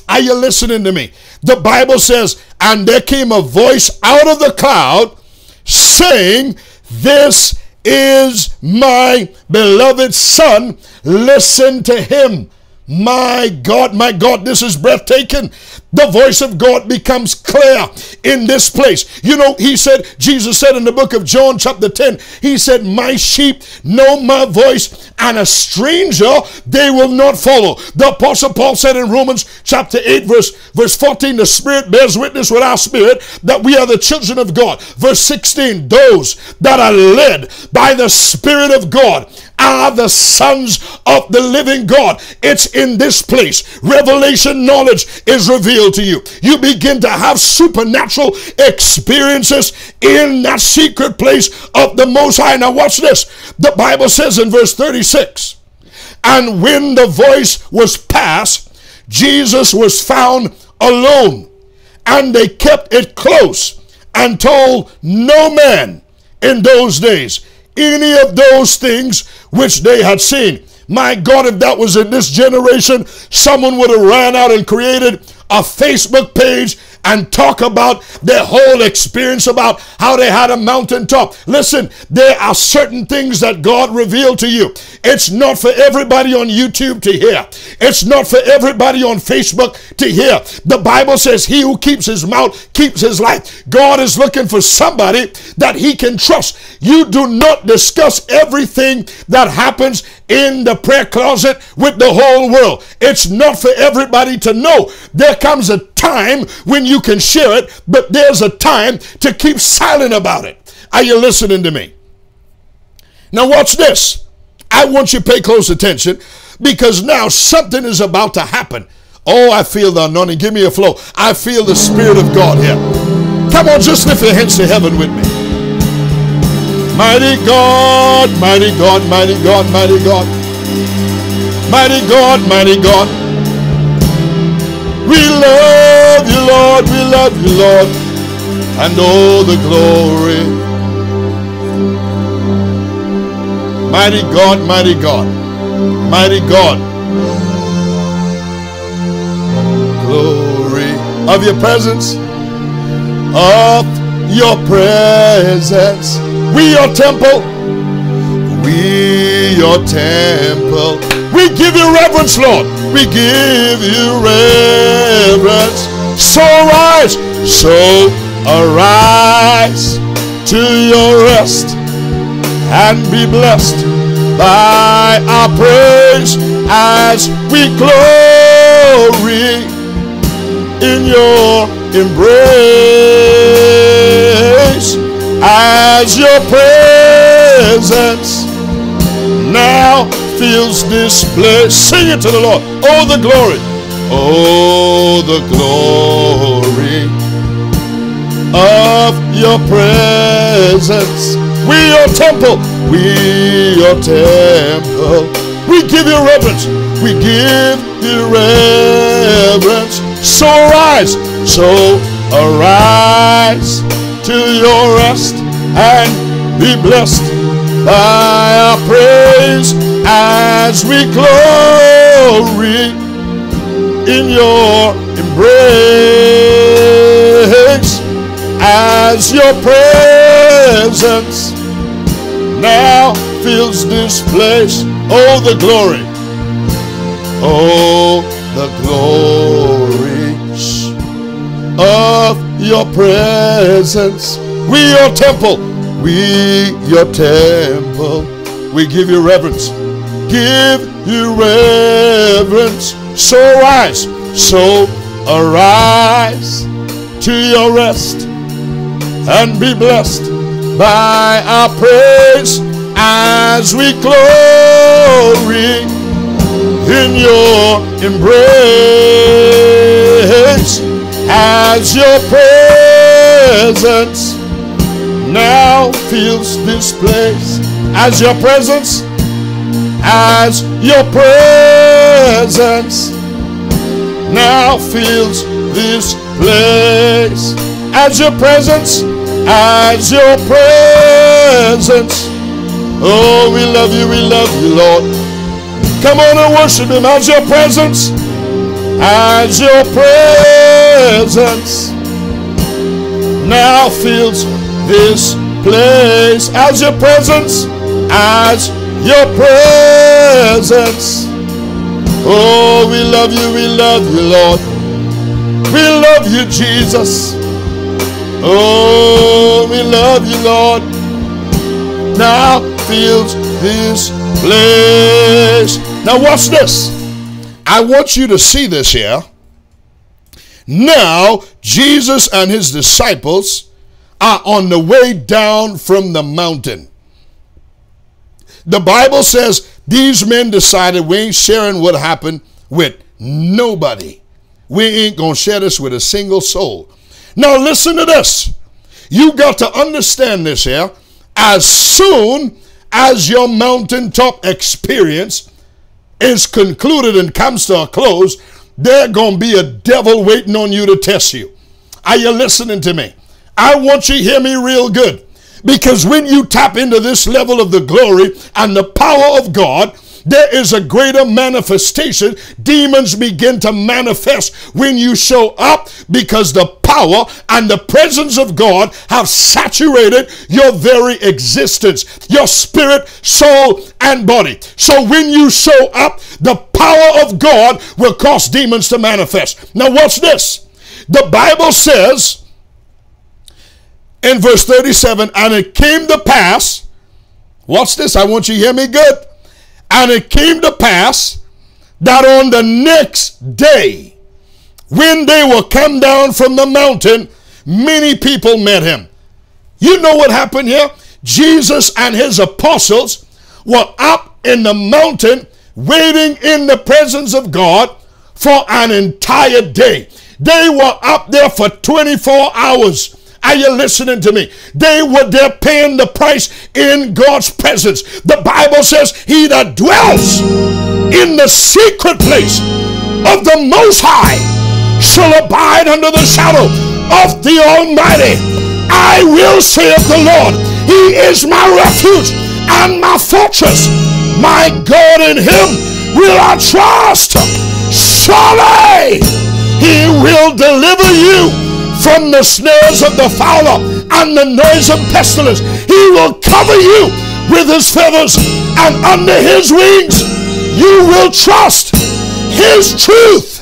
Are you listening to me? The Bible says, and there came a voice out of the cloud saying, this is my beloved Son, listen to him. My God, my God, this is breathtaking. The voice of God becomes clear in this place. You know, he said, Jesus said in the book of John chapter ten, he said, my sheep know my voice, and a stranger they will not follow. The apostle Paul said in Romans chapter eight, verse, verse fourteen, the Spirit bears witness with our spirit that we are the children of God. Verse sixteen, those that are led by the Spirit of God are the sons of the living God. It's in this place revelation knowledge is revealed to you. You begin to have supernatural experiences in that secret place of the Most High. Now watch this. The Bible says in verse thirty-six, and when the voice was past, Jesus was found alone, and they kept it close and told no man in those days any of those things which they had seen. My God, if that was in this generation, someone would have ran out and created a Facebook page and talk about their whole experience about how they had a mountaintop. Listen, there are certain things that God revealed to you. It's not for everybody on YouTube to hear. It's not for everybody on Facebook to hear. The Bible says he who keeps his mouth keeps his life. God is looking for somebody that he can trust. You do not discuss everything that happens in the prayer closet with the whole world. It's not for everybody to know. There comes a time when you can share it, but there's a time to keep silent about it. Are you listening to me? Now watch this. I want you to pay close attention, because now something is about to happen. Oh, I feel the anointing. Give me a flow. I feel the Spirit of God here. Come on, just lift your hands to heaven with me. Mighty God, mighty God, mighty God, mighty God. Mighty God, mighty God. We love you, Lord, we love you, Lord, and all the glory. Mighty God, mighty God, mighty God. Glory of your presence, of your presence. We your temple, we your temple. We give you reverence, Lord. We give you reverence. So arise, so arise to your rest, and be blessed by our praise as we glory in your embrace, as your presence now fills this place. Sing it to the Lord. Oh, the glory. Oh, the glory of your presence. We your temple. We your temple. We give you reverence. We give you reverence. So arise. So arise to your rest, and be blessed by our praise as we glory in your embrace, as your presence now fills this place. Oh, the glory Oh, the glories of your presence. We your temple. We your temple. We give you reverence. Give you reverence. So rise. So arise to your rest and be blessed by our praise as we glory in your embrace, as your presence now fills this place, as your presence, as your presence now fills this place, as your presence, as your presence. Oh, we love you, we love you, Lord. Come on and worship him as your presence, as your presence now fills this place, as your presence, as your presence. Oh, we love you, we love you, Lord. We love you, Jesus. Oh, we love you, Lord. Now fills this place. Now watch this. I want you to see this here. Now Jesus and his disciples are on the way down from the mountain. The Bible says these men decided we ain't sharing what happened with nobody. We ain't going to share this with a single soul. Now listen to this. You got to understand this here. As soon as your mountaintop experience is concluded and comes to a close, there's going to be a devil waiting on you to test you. Are you listening to me? I want you to hear me real good. Because when you tap into this level of the glory and the power of God, there is a greater manifestation. Demons begin to manifest when you show up, because the power and the presence of God have saturated your very existence, your spirit, soul, and body. So when you show up, the power of God will cause demons to manifest. Now watch this. The Bible says in verse thirty-seven, and it came to pass, watch this, I want you to hear me good. And it came to pass that on the next day, when they were come down from the mountain, many people met him. You know what happened here? Jesus and his apostles were up in the mountain, waiting in the presence of God for an entire day. They were up there for twenty-four hours. Are you listening to me? They were there paying the price in God's presence. The Bible says he that dwells in the secret place of the Most High shall abide under the shadow of the Almighty. I will say of the Lord, he is my refuge and my fortress. My God, in him will I trust. Surely he will deliver you from the snares of the fowler and the noisome pestilence. He will cover you with his feathers, and under his wings you will trust. His truth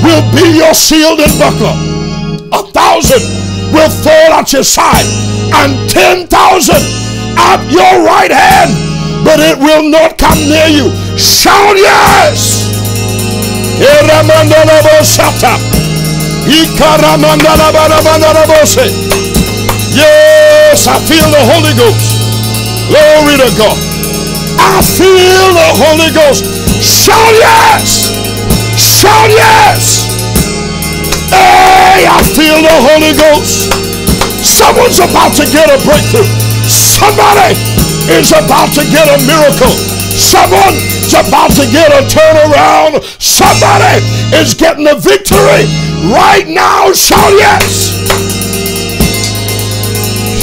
will be your shield and buckler. A thousand will fall at your side, and ten thousand at your right hand, but it will not come near you. Shout yes! Yes, I feel the Holy Ghost. Glory to God. I feel the Holy Ghost. Shout yes! Shout yes! Hey, I feel the Holy Ghost. Someone's about to get a breakthrough. Somebody is about to get a miracle. Someone is about to get a turnaround. Somebody is getting a victory. Right now, shout yes!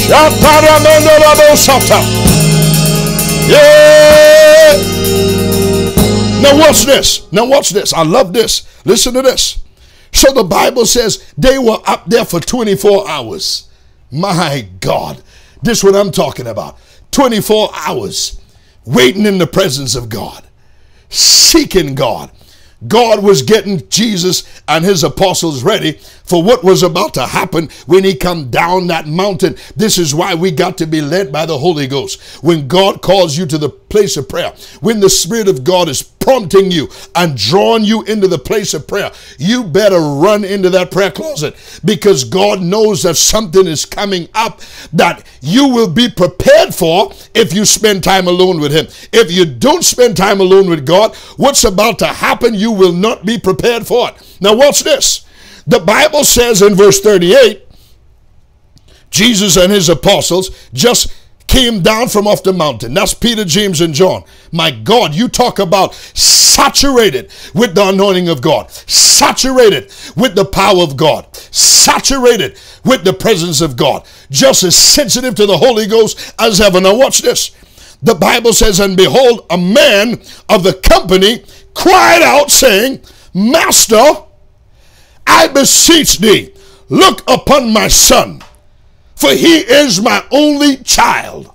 Shout yeah! Now watch this. Now watch this. I love this. Listen to this. So the Bible says they were up there for twenty-four hours. My God. This is what I'm talking about. twenty-four hours. Waiting in the presence of God. Seeking God. God was getting Jesus and his apostles ready for what was about to happen when he come down that mountain. This is why we got to be led by the Holy Ghost. When God calls you to the place of prayer, when the Spirit of God is prompting you and drawing you into the place of prayer, you better run into that prayer closet, because God knows that something is coming up that you will be prepared for if you spend time alone with him. If you don't spend time alone with God, what's about to happen, you will not be prepared for it. Now watch this. The Bible says in verse thirty-eight, Jesus and his apostles just came down from off the mountain. That's Peter, James, and John. My God, you talk about saturated with the anointing of God, saturated with the power of God, saturated with the presence of God, just as sensitive to the Holy Ghost as ever. Now watch this. The Bible says, and behold, a man of the company cried out, saying, Master, I beseech thee, look upon my son, for he is my only child.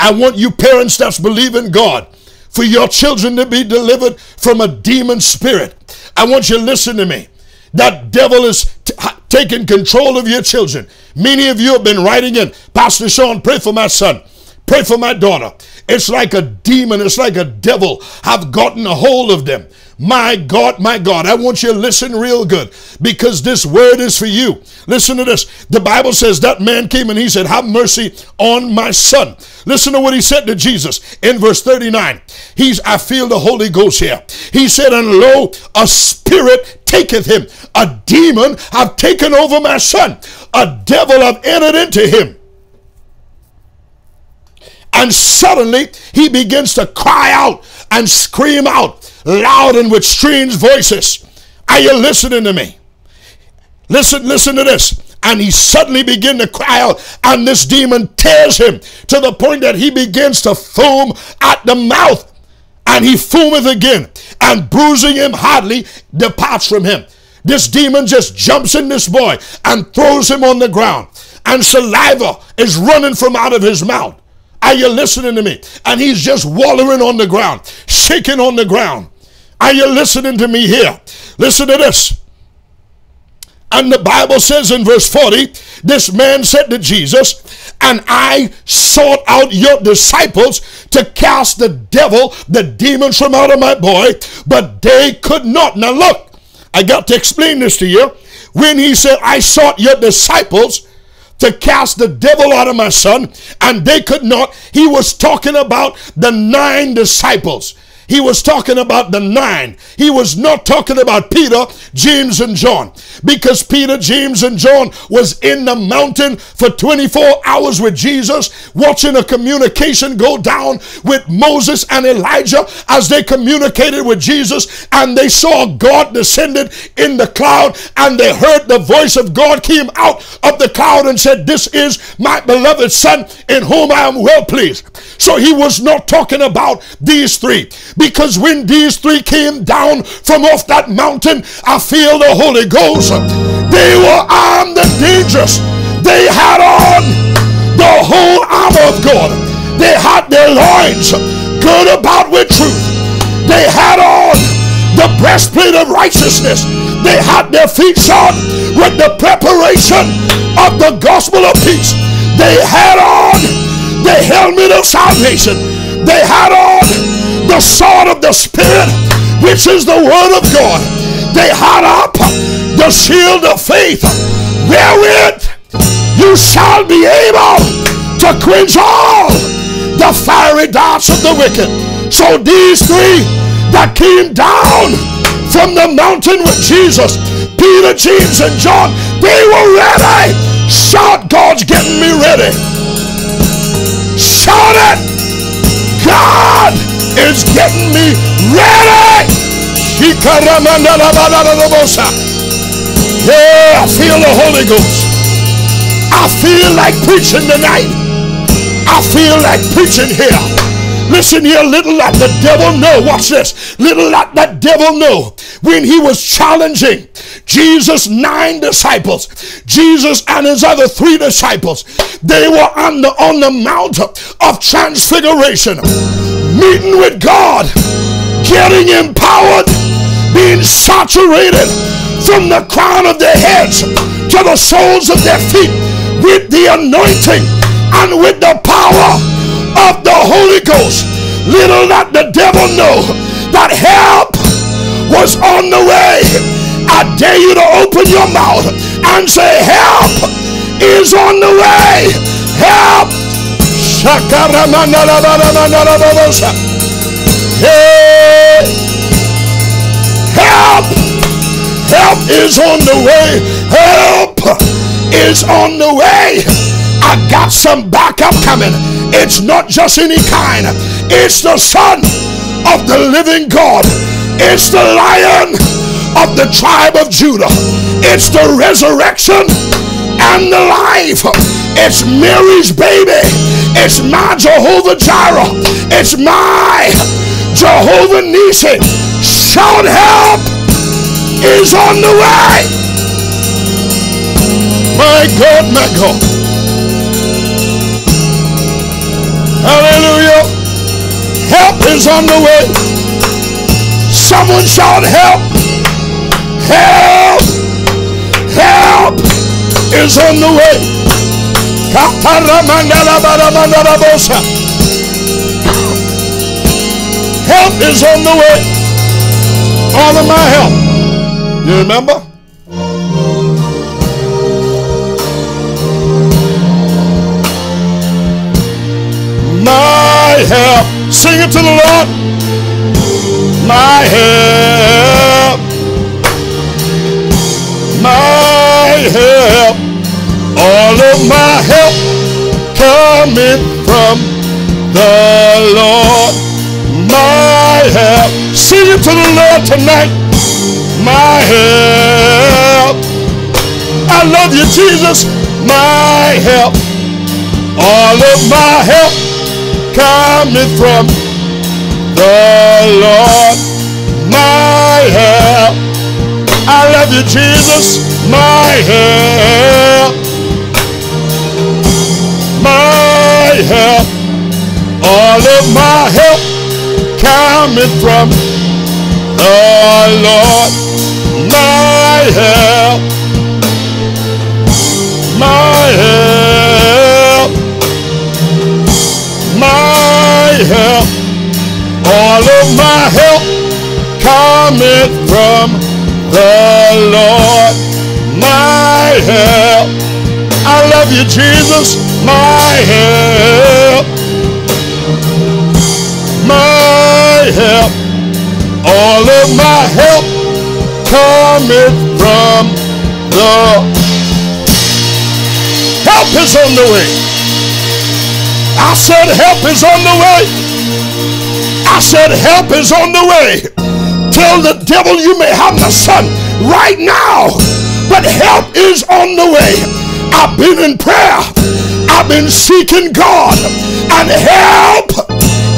I want you parents that's believing God for your children to be delivered from a demon spirit. I want you to listen to me. That devil is taking control of your children. Many of you have been writing in, Pastor Sean, pray for my son, pray for my daughter. It's like a demon, it's like a devil have gotten a hold of them. My God, my God, I want you to listen real good, because this word is for you. Listen to this. The Bible says that man came and he said, have mercy on my son. Listen to what he said to Jesus in verse thirty-nine. He's, I feel the Holy Ghost here. He said, and lo, a spirit taketh him. A demon have taken over my son. A devil have entered into him. And suddenly he begins to cry out and scream out loud and with strange voices. Are you listening to me? Listen, listen to this. And he suddenly began to cry out, and this demon tears him to the point that he begins to foam at the mouth. And he foameth again, and bruising him hardly departs from him. This demon just jumps in this boy and throws him on the ground, and saliva is running from out of his mouth. Are you listening to me? And he's just wallowing on the ground, shaking on the ground. Are you listening to me here? Listen to this. And the Bible says in verse forty, this man said to Jesus, and I sought out your disciples to cast the devil, the demons from out of my boy, but they could not. Now look, I got to explain this to you. When he said, I sought your disciples to cast the devil out of my son, and they could not, he was talking about the nine disciples. He was talking about the nine. He was not talking about Peter, James, and John, because Peter, James, and John was in the mountain for twenty-four hours with Jesus, watching a communication go down with Moses and Elijah as they communicated with Jesus, and they saw God descended in the cloud, and they heard the voice of God came out of the cloud and said, this is my beloved son in whom I am well pleased. So he was not talking about these three. Because when these three came down from off that mountain, I feel the Holy Ghost, they were armed and dangerous. They had on the whole armor of God. They had their loins girt about with truth. They had on the breastplate of righteousness. They had their feet shod with the preparation of the gospel of peace. They had on the helmet of salvation. They had on the sword of the Spirit, which is the word of God. They had up the shield of faith, wherewith you shall be able to quench all the fiery darts of the wicked. So these three that came down from the mountain with Jesus, Peter, James, and John, they were ready. Shout, God's getting me ready. Shout it. God is getting me ready. Yeah, I feel the Holy Ghost. I feel like preaching tonight. I feel like preaching here. Listen here, little let the devil know. Watch this. Little let that devil know. When he was challenging Jesus' nine disciples, Jesus and his other three disciples, they were on the, on the Mount of Transfiguration, meeting with God, getting empowered, being saturated from the crown of their heads to the soles of their feet with the anointing and with the power of the Holy Ghost. Little that the devil know that help was on the way. I dare you to open your mouth and say, help is on the way. Help. Hey. Help. Help is on the way. Help is on the way. I got some backup coming. It's not just any kind. It's the Son of the Living God. It's the Lion of the tribe of Judah. It's the resurrection and the life. It's Mary's baby. It's my Jehovah Jireh. It's my Jehovah Nissi. Shout, help is on the way. My God, my God. Hallelujah. Help is on the way. Someone shout, help. Help. Help is on the way. Help is on the way. All of my help. You remember? My help. Sing it to the Lord. My help. My help. All of my help coming from the Lord. My help. Sing it to the Lord tonight. My help. I love you, Jesus. My help. All of my help coming from the Lord. My help. I love you, Jesus. My help. My help. All of my help coming from the Lord. My help. My help. My help. All of my help coming from the Lord. My help. I love you, Jesus. My help. My help. All of my help coming from the help is on the way. I said help is on the way. I said help is on the way. Tell the devil you may have the Son right now, but help is on the way. I've been in prayer. I've been seeking God, and help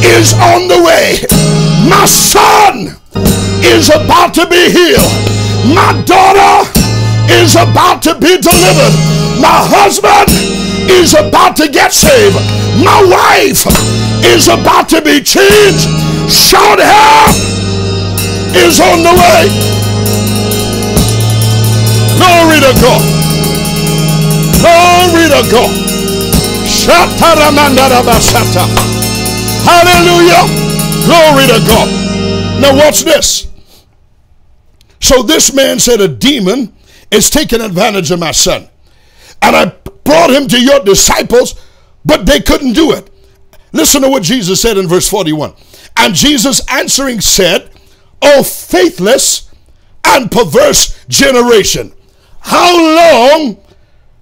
is on the way. My son is about to be healed. My daughter is about to be delivered. My husband is about to get saved. My wife is about to be changed. Shout help is on the way. Glory to God. Glory to God. Hallelujah. Glory to God. Now watch this. So this man said, a demon is taking advantage of my son, and I brought him to your disciples, but they couldn't do it. Listen to what Jesus said in verse forty-one. And Jesus answering said, O faithless and perverse generation, how long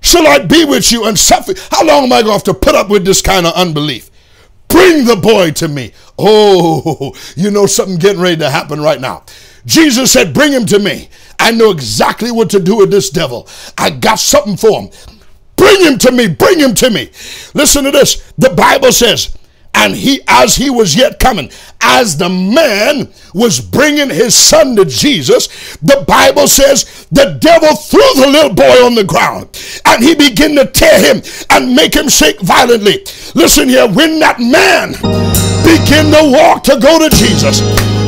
shall I be with you and suffer? How long am I going to have to put up with this kind of unbelief? Bring the boy to me. Oh, you know something getting ready to happen right now. Jesus said, bring him to me. I know exactly what to do with this devil. I got something for him. Bring him to me. Bring him to me. Listen to this. The Bible says, and he, as he was yet coming, as the man was bringing his son to Jesus, the Bible says the devil threw the little boy on the ground, and he began to tear him and make him shake violently. Listen here, when that man began to walk to go to Jesus,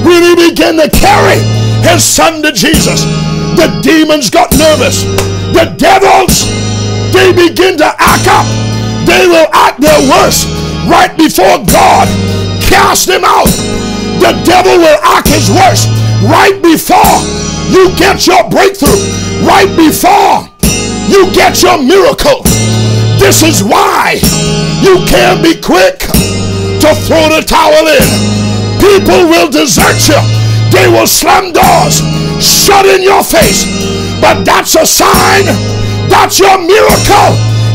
when he began to carry his son to Jesus. The demons got nervous. The devils, they begin to act up. They will act their worst right before God. Cast them out. The devil will act his worst right before you get your breakthrough, right before you get your miracle. This is why you can't be quick to throw the towel in. People will desert you. They will slam doors shut in your face. But that's a sign that your miracle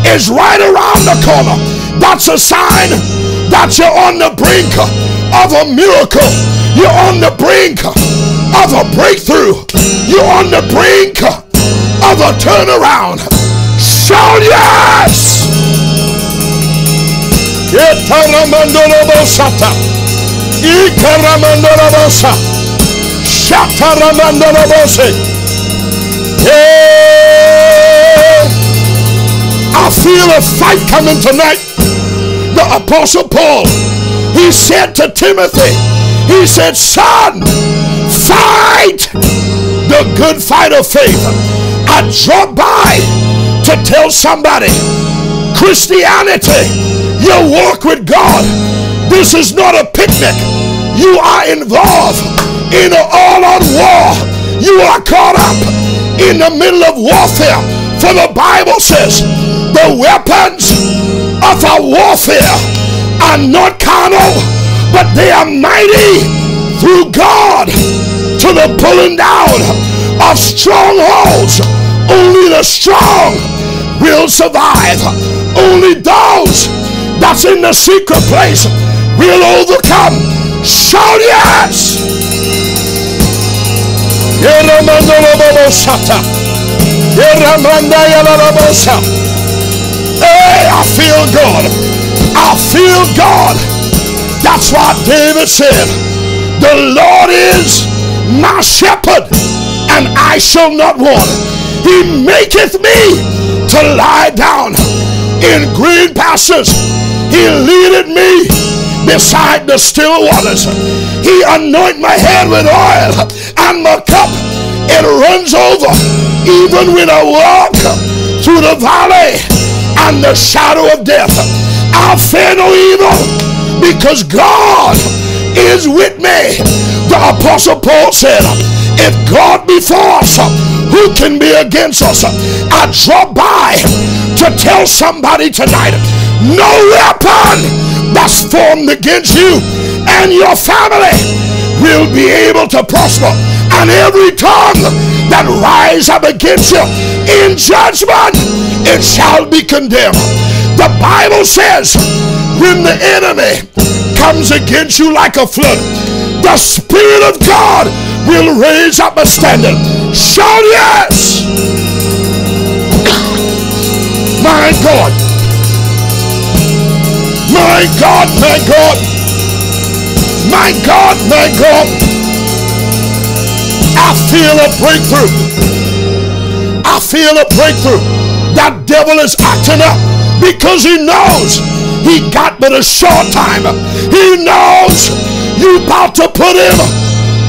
is right around the corner. That's a sign that you're on the brink of a miracle. You're on the brink of a breakthrough. You're on the brink of a turnaround. Shout yes! I feel a fight coming tonight. The Apostle Paul, he said to Timothy, he said, son, fight the good fight of faith. I dropped by to tell somebody, Christianity, your walk with God, this is not a picnic. You are involved in an all-out war. You are caught up in the middle of warfare. For the Bible says, the weapons of our warfare are not carnal, but they are mighty through God to the pulling down of strongholds. Only the strong will survive. Only those that's in the secret place will overcome. Shout yes! Hey, I feel God. I feel God. That's what David said. The Lord is my shepherd, and I shall not want. He maketh me to lie down in green pastures. He leadeth me beside the still waters. He anoint my head with oil, and my cup it runs over. Even when I walk through the valley and the shadow of death, I'll fear no evil, because God is with me. The Apostle Paul said, if God be for us, who can be against us? I drop by to tell somebody tonight, no weapon that's formed against you and your family will be able to prosper. And every tongue that rise up against you in judgment, it shall be condemned. The Bible says, when the enemy comes against you like a flood, the Spirit of God will raise up a standard. Shout yes! My God, my God, my God, my God, my God. I feel a breakthrough. I feel a breakthrough. That devil is acting up because he knows he got but a short time. He knows you about to put him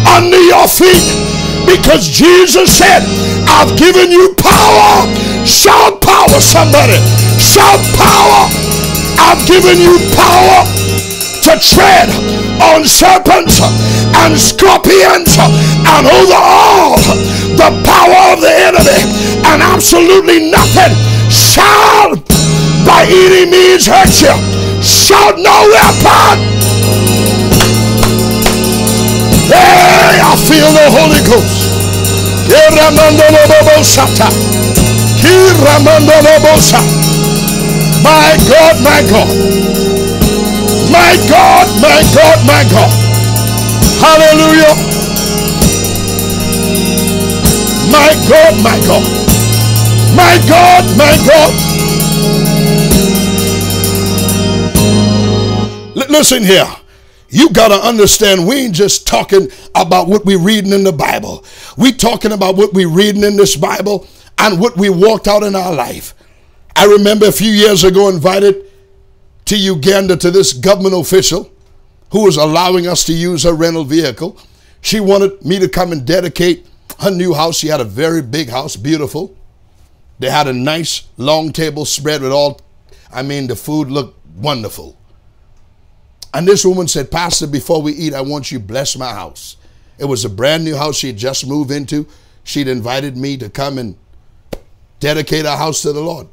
under your feet, because Jesus said, I've given you power. Shout power, somebody. Shout power. I've given you power to tread on serpents and scorpions and over all the power of the enemy, and absolutely nothing shall by any means hurt you. Shout no weapon. Hey, I feel the Holy Ghost. My God, my God. My God, my God, my God. Hallelujah. My God, my God. My God, my God. L- listen here. You got to understand, we ain't just talking about what we're reading in the Bible. We talking about what we're reading in this Bible and what we walked out in our life. I remember a few years ago invited to Uganda to this government official who was allowing us to use her rental vehicle. She wanted me to come and dedicate her new house. She had a very big house, beautiful. They had a nice long table spread with all, I mean, the food looked wonderful. And this woman said, "Pastor, before we eat, I want you to bless my house." It was a brand new house she'd just moved into. She'd invited me to come and dedicate our house to the Lord.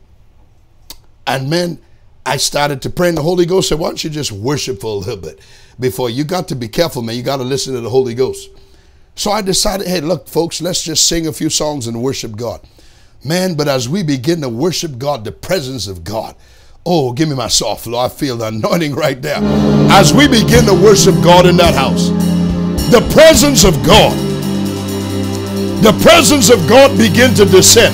And man, I started to pray, and the Holy Ghost said, "Why don't you just worship for a little bit before you got to be careful, man. You got to listen to the Holy Ghost." So I decided, hey, look, folks, let's just sing a few songs and worship God. Man, but as we begin to worship God, the presence of God, oh, give me my soft floor. I feel the anointing right there. As we begin to worship God in that house, the presence of God, the presence of God began to descend.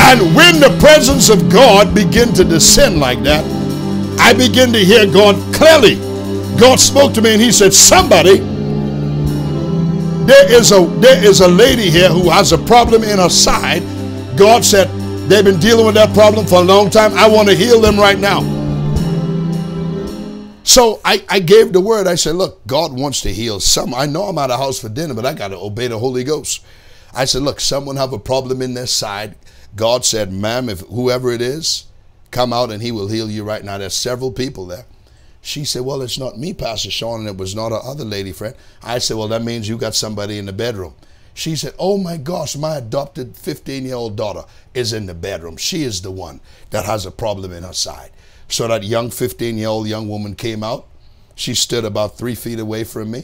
And when the presence of God began to descend like that, I began to hear God clearly. God spoke to me and he said, "Somebody, there is a, there is a lady here who has a problem in her side." God said, "They've been dealing with that problem for a long time. I want to heal them right now." So I, I gave the word. I said, "Look, God wants to heal some. I know I'm out of house for dinner, but I got to obey the Holy Ghost." I said, "Look, someone have a problem in their side." God said, "Ma'am, if whoever it is, come out and he will heal you right now. There's several people there." She said, "Well, it's not me, Pastor Sean, and it was not our other lady friend." I said, "Well, that means you got somebody in the bedroom." She said, "Oh my gosh, my adopted fifteen-year-old daughter is in the bedroom. She is the one that has a problem in her side." So that young fifteen-year-old young woman came out. She stood about three feet away from me.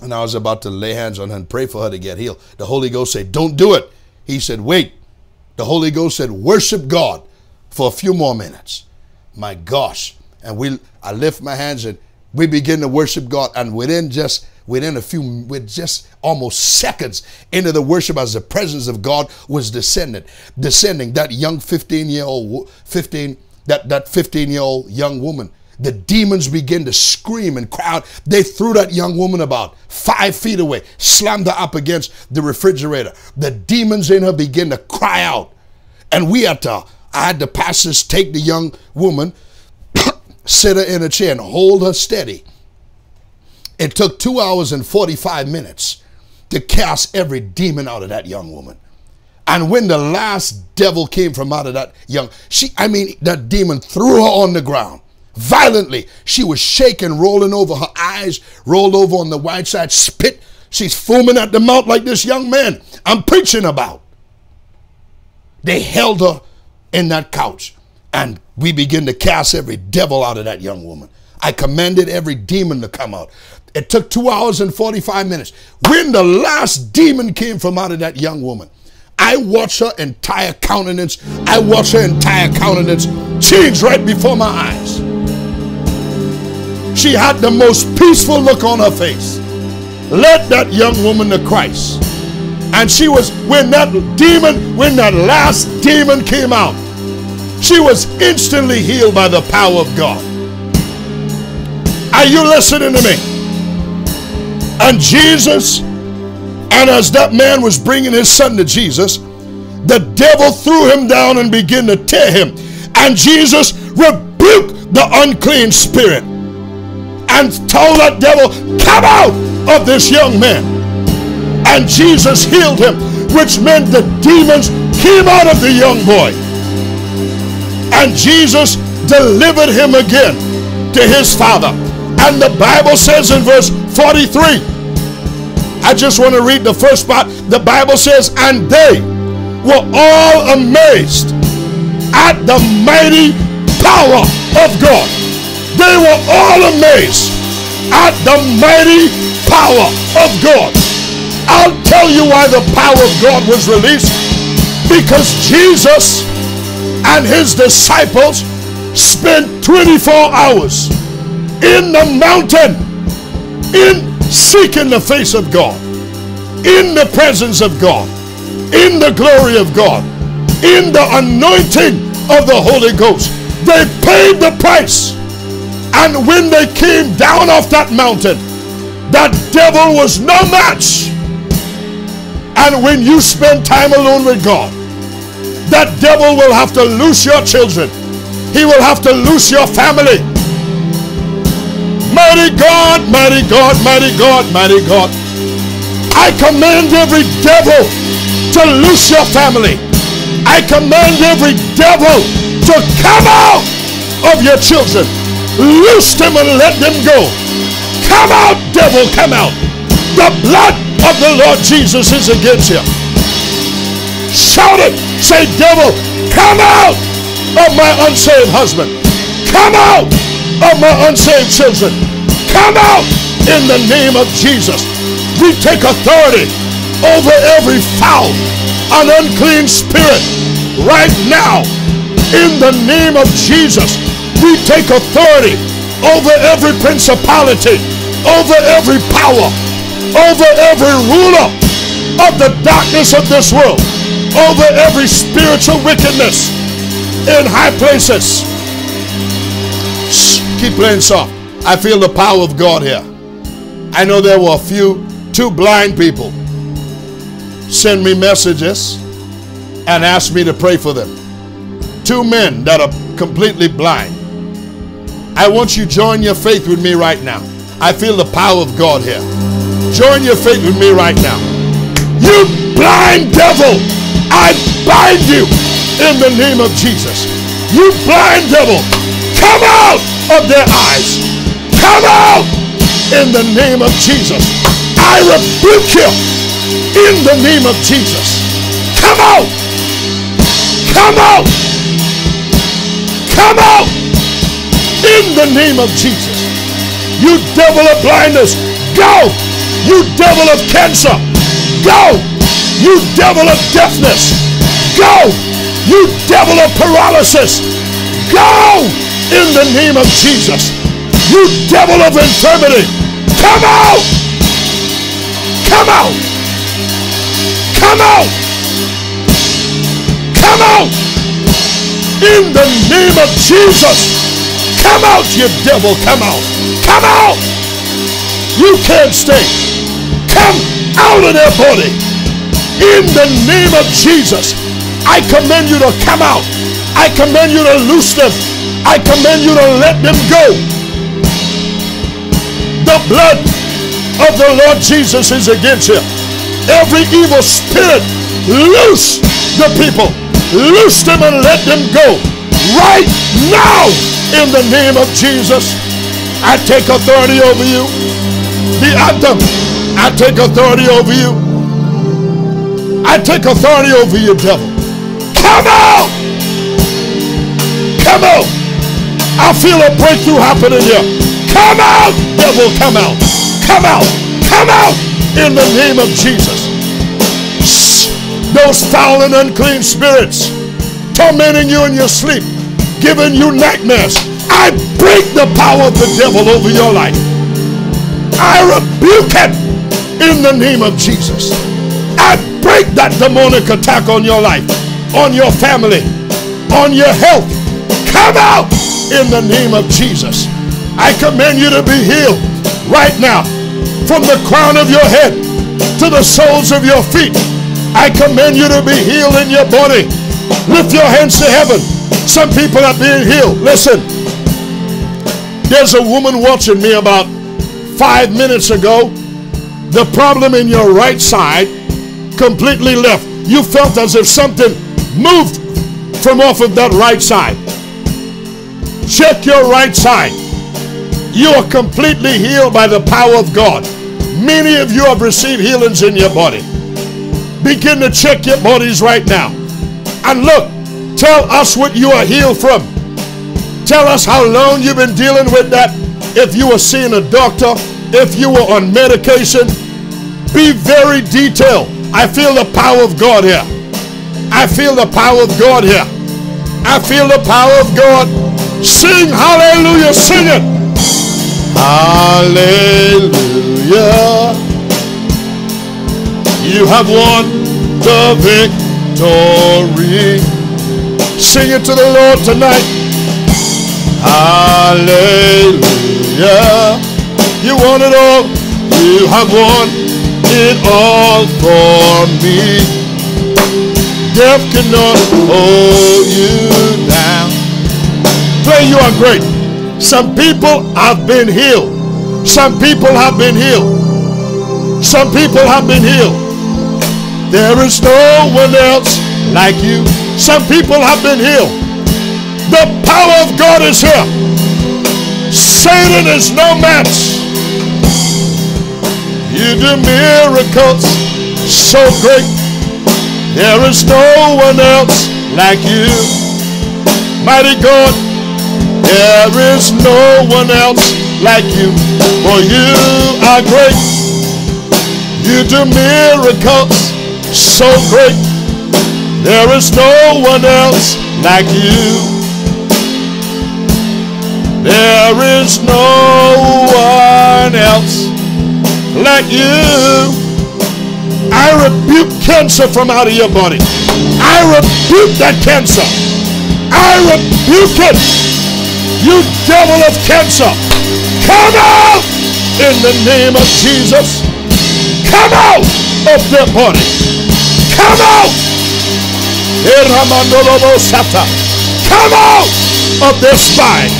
And I was about to lay hands on her and pray for her to get healed. The Holy Ghost said, "Don't do it." He said, "Wait." The Holy Ghost said, "Worship God for a few more minutes." My gosh. And we, I lift my hands and we begin to worship God. And within just, within a few, with just almost seconds into the worship, as the presence of God was descended, descending, that young fifteen year old, fifteen, that, that fifteen year old young woman, the demons began to scream and cry out. They threw that young woman about five feet away, slammed her up against the refrigerator. The demons in her began to cry out. And we had to, I had the pastors take the young woman, sit her in a chair and hold her steady. It took two hours and forty-five minutes to cast every demon out of that young woman. And when the last devil came from out of that young, she, I mean, that demon threw her on the ground. Violently, she was shaking, rolling over, her eyes rolled over on the wide side, spit. She's foaming at the mouth like this young man I'm preaching about. They held her in that couch, and we began to cast every devil out of that young woman. I commanded every demon to come out. It took two hours and forty-five minutes. When the last demon came from out of that young woman, I watched her entire countenance. I watched her entire countenance change right before my eyes. She had the most peaceful look on her face. Led that young woman to Christ. And she was, when that demon, when that last demon came out, she was instantly healed by the power of God. Are you listening to me? And Jesus, and as that man was bringing his son to Jesus, the devil threw him down and began to tear him. And Jesus rebuked the unclean spirit and told that devil, "Come out of this young man." And Jesus healed him, which meant the demons came out of the young boy. And Jesus delivered him again to his father. And the Bible says in verse forty-three, I just want to read the first part. The Bible says, "And they were all amazed at the mighty power of God." They were all amazed at the mighty power of God. I'll tell you why the power of God was released. Because Jesus and his disciples spent twenty-four hours in the mountain, in seeking the face of God, in the presence of God, in the glory of God, in the anointing of the Holy Ghost. They paid the price. And when they came down off that mountain, that devil was no match. And when you spend time alone with God, that devil will have to loose your children. He will have to loose your family. Mighty God, mighty God, mighty God, mighty God. I command every devil to loose your family. I command every devil to come out of your children. Loose them and let them go. Come out, devil, come out. The blood of the Lord Jesus is against you. Shout it. Say, devil, come out of my unsaved husband. Come out of my unsaved children. Come out in the name of Jesus. We take authority over every foul and unclean spirit right now. In the name of Jesus, we take authority over every principality, over every power, over every ruler of the darkness of this world, over every spiritual wickedness in high places. Shh, keep playing soft. I feel the power of God here. I know there were a few, two blind people send me messages and ask me to pray for them. Two men that are completely blind. I want you to join your faith with me right now. I feel the power of God here. Join your faith with me right now. You blind devil, I bind you in the name of Jesus. You blind devil, come out of their eyes. Come out in the name of Jesus. I rebuke you in the name of Jesus. Come out. Come out. Come out in the name of Jesus. You devil of blindness, go. You devil of cancer, go. You devil of deafness, go. You devil of paralysis, go in the name of Jesus. You devil of infirmity, come out! Come out! Come out! Come out! In the name of Jesus, come out, you devil, come out! Come out! You can't stay. Come out of their body. In the name of Jesus, I command you to come out. I command you to loose them. I command you to let them go. The blood of the Lord Jesus is against you. Every evil spirit, loose the people. Loose them and let them go. Right now, in the name of Jesus, I take authority over you. The anthem, I take authority over you. I take authority over you, devil. Come out! Come out! I feel a breakthrough happening here. Come out, devil, come out. Come out, come out in the name of Jesus. Shh. Those foul and unclean spirits tormenting you in your sleep, giving you nightmares. I break the power of the devil over your life. I rebuke it in the name of Jesus. I break that demonic attack on your life, on your family, on your health. Come out in the name of Jesus. I command you to be healed right now, from the crown of your head to the soles of your feet. I command you to be healed in your body. Lift your hands to heaven. Some people are being healed. Listen, there's a woman watching me about five minutes ago. The problem in your right side completely left. You felt as if something moved from off of that right side. Check your right side. You are completely healed by the power of God. Many of you have received healings in your body. Begin to check your bodies right now. And look, tell us what you are healed from. Tell us how long you've been dealing with that. If you were seeing a doctor, if you were on medication, be very detailed. I feel the power of God here. I feel the power of God here. I feel the power of God. Sing hallelujah, sing it. Hallelujah, you have won the victory. Sing it to the Lord tonight. Hallelujah, you won it all. You have won it all for me. Death cannot hold you down. Play, you are great. Some people have been healed Some people have been healed. Some people have been healed. There is no one else like you. Some people have been healed. The power of God is here. Satan is no match. You do miracles so great. There is no one else like you. Mighty God, there is no one else like you. For you are great. You do miracles so great. There is no one else like you. There is no one else like you. I rebuke cancer from out of your body. I rebuke that cancer. I rebuke it. You devil of cancer, come out in the name of Jesus. Come out of their body. Come out. Come out of their spine.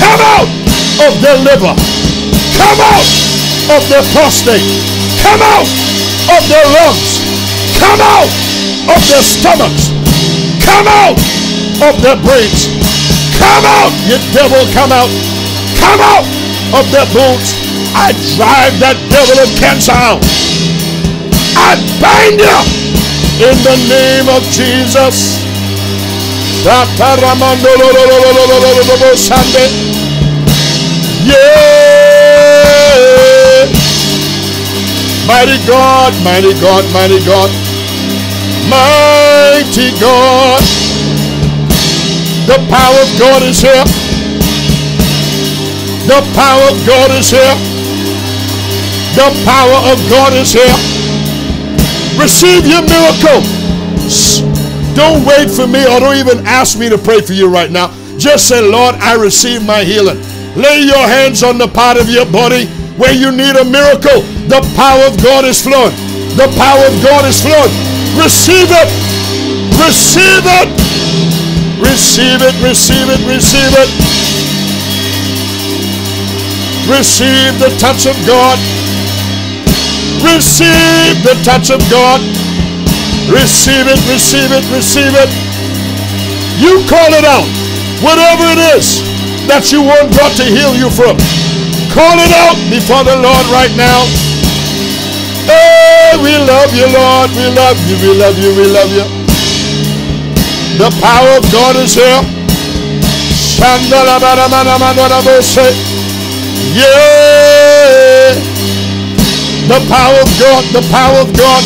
Come out of their liver. Come out of their prostate. Come out of their lungs. Come out of their stomachs. Come out of their brains. Come out, you devil, come out. Come out of their bones. I drive that devil of cancer out. I bind you in the name of Jesus. Yeah. Mighty God, mighty God, mighty God, mighty God. The power of God is here. The power of God is here. The power of God is here. Receive your miracle. Don't wait for me, or don't even ask me to pray for you right now. Just say, Lord, I receive my healing. Lay your hands on the part of your body where you need a miracle. The power of God is flowing. The power of God is flowing. Receive it. Receive it. Receive it. Receive it. Receive it. Receive the touch of God. Receive the touch of God. Receive it, receive it, receive it. You call it out. Whatever it is that you want God to heal you from, call it out before the Lord right now. Hey, we love you, Lord. We love you, we love you, we love you. The power of God is here. Yeah. The power of God, the power of God,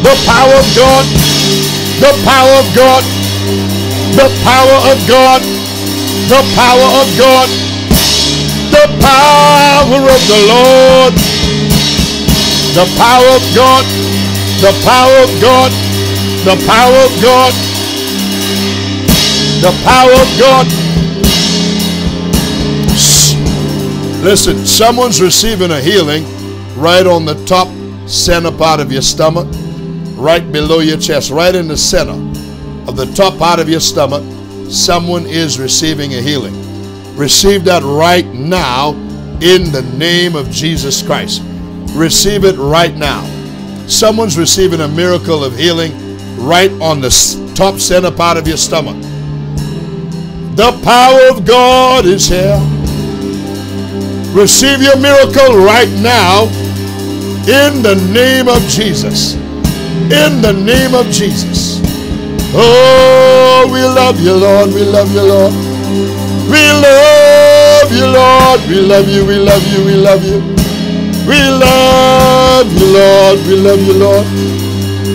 the power of God, the power of God, the power of God, the power of God, the power of the Lord, the power of God, the power of God, the power of God, the power of God. Listen, someone's receiving a healing. Right on the top center part of your stomach, right below your chest, right in the center of the top part of your stomach, someone is receiving a healing. Receive that right now in the name of Jesus Christ. Receive it right now. Someone's receiving a miracle of healing right on the top center part of your stomach. The power of God is here. Receive your miracle right now. In the name of Jesus. In the name of Jesus. Oh, we love you, Lord. We love you, Lord. We love you, Lord. We love you, we love you, we love you. We love you, Lord. We love you, Lord.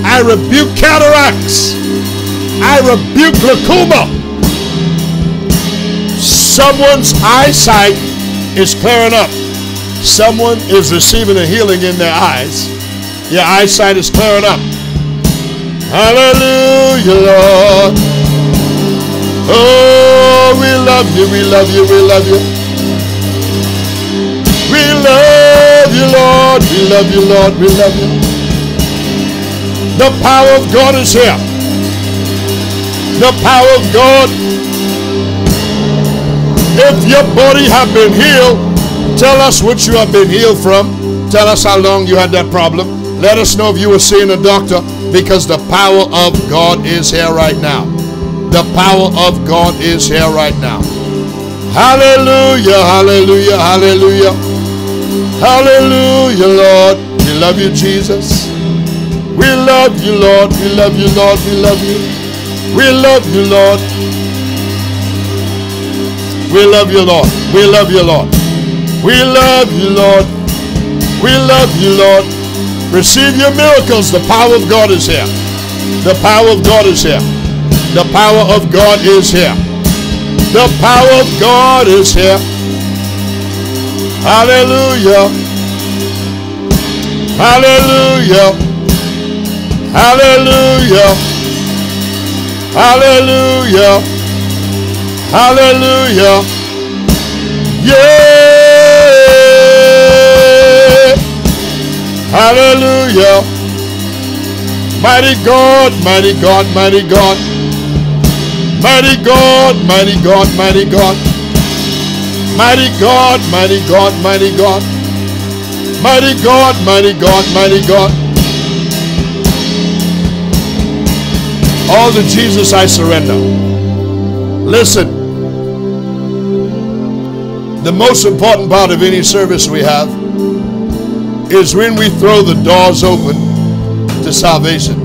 I rebuke cataracts. I rebuke glaucoma. Someone's eyesight is clearing up. Someone is receiving a healing in their eyes. Your eyesight is clearing up. Hallelujah, Lord. Oh, we love you, we love you, we love you. We love you, Lord. We love you, Lord. We love you. The power of God is here. The power of God. If your body have been healed, Tell us what you have been healed from. Tell us how long you had that problem. Let us know if you were seeing a doctor, because the power of God is here right now. The power of God is here right now. Hallelujah, hallelujah, hallelujah. Hallelujah, Lord. We love you, Jesus. We love you, Lord. We love you, Lord. We love you. We love you, Lord. We love you, Lord. We love you, Lord. We love you, Lord. We love you, Lord. Receive your miracles. The power of God is here. The power of God is here. The power of God is here. The power of God is here. Hallelujah. Hallelujah. Hallelujah. Hallelujah. Hallelujah. Yeah. Hallelujah. Mighty God, mighty God, mighty God. Mighty God, mighty God, mighty God. Mighty God, mighty God, mighty God. Mighty God, mighty God, mighty God. All to Jesus I surrender. Listen. The most important part of any service we have is when we throw the doors open to salvation.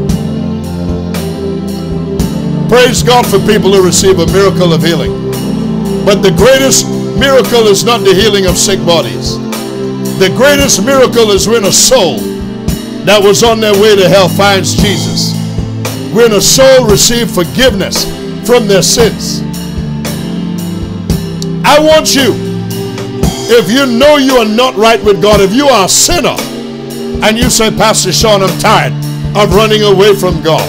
Praise God for people who receive a miracle of healing. But the greatest miracle is not the healing of sick bodies. The greatest miracle is when a soul that was on their way to hell finds Jesus. When a soul receives forgiveness from their sins. I want you, if you know you are not right with God, if you are a sinner, and you say, Pastor Sean, I'm tired of running away from God.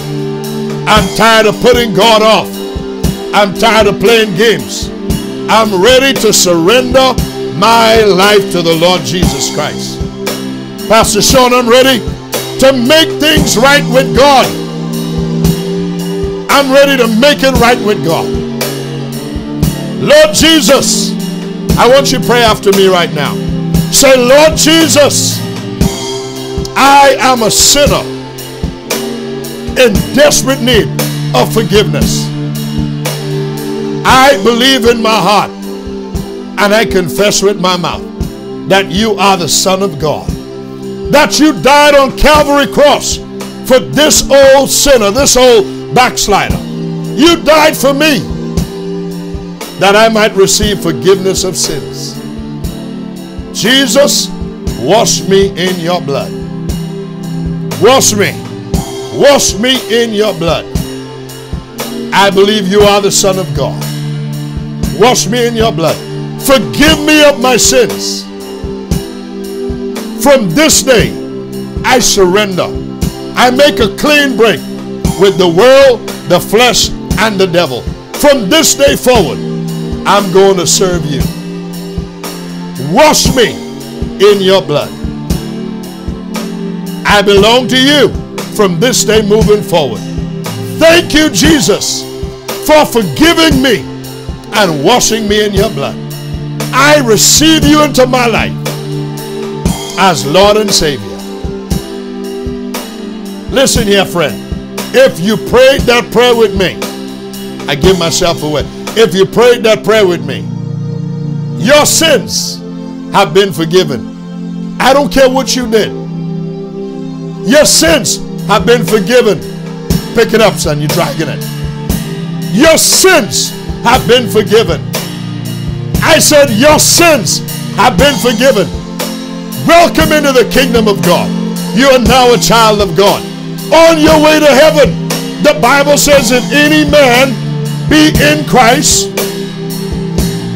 I'm tired of putting God off. I'm tired of playing games. I'm ready to surrender my life to the Lord Jesus Christ. Pastor Sean, I'm ready to make things right with God. I'm ready to make it right with God. Lord Jesus, I want you to pray after me right now. Say, Lord Jesus, I am a sinner in desperate need of forgiveness. I believe in my heart and I confess with my mouth that you are the Son of God, that you died on Calvary cross for this old sinner, this old backslider. You died for me, that I might receive forgiveness of sins. Jesus, wash me in your blood. Wash me. Wash me in your blood. I believe you are the Son of God. Wash me in your blood. Forgive me of my sins. From this day, I surrender. I make a clean break with the world, the flesh, and the devil. From this day forward, I'm going to serve you. Wash me in your blood. I belong to you from this day moving forward. Thank you, Jesus, for forgiving me and washing me in your blood. I receive you into my life as Lord and Savior. Listen here, friend. If you prayed that prayer with me, I give myself away. If you prayed that prayer with me, your sins have been forgiven. I don't care what you did. Your sins have been forgiven. Pick it up, son. You're dragging it. Your sins have been forgiven. I said your sins have been forgiven. Welcome into the kingdom of God. You are now a child of God. On your way to heaven, the Bible says, if any man be in Christ,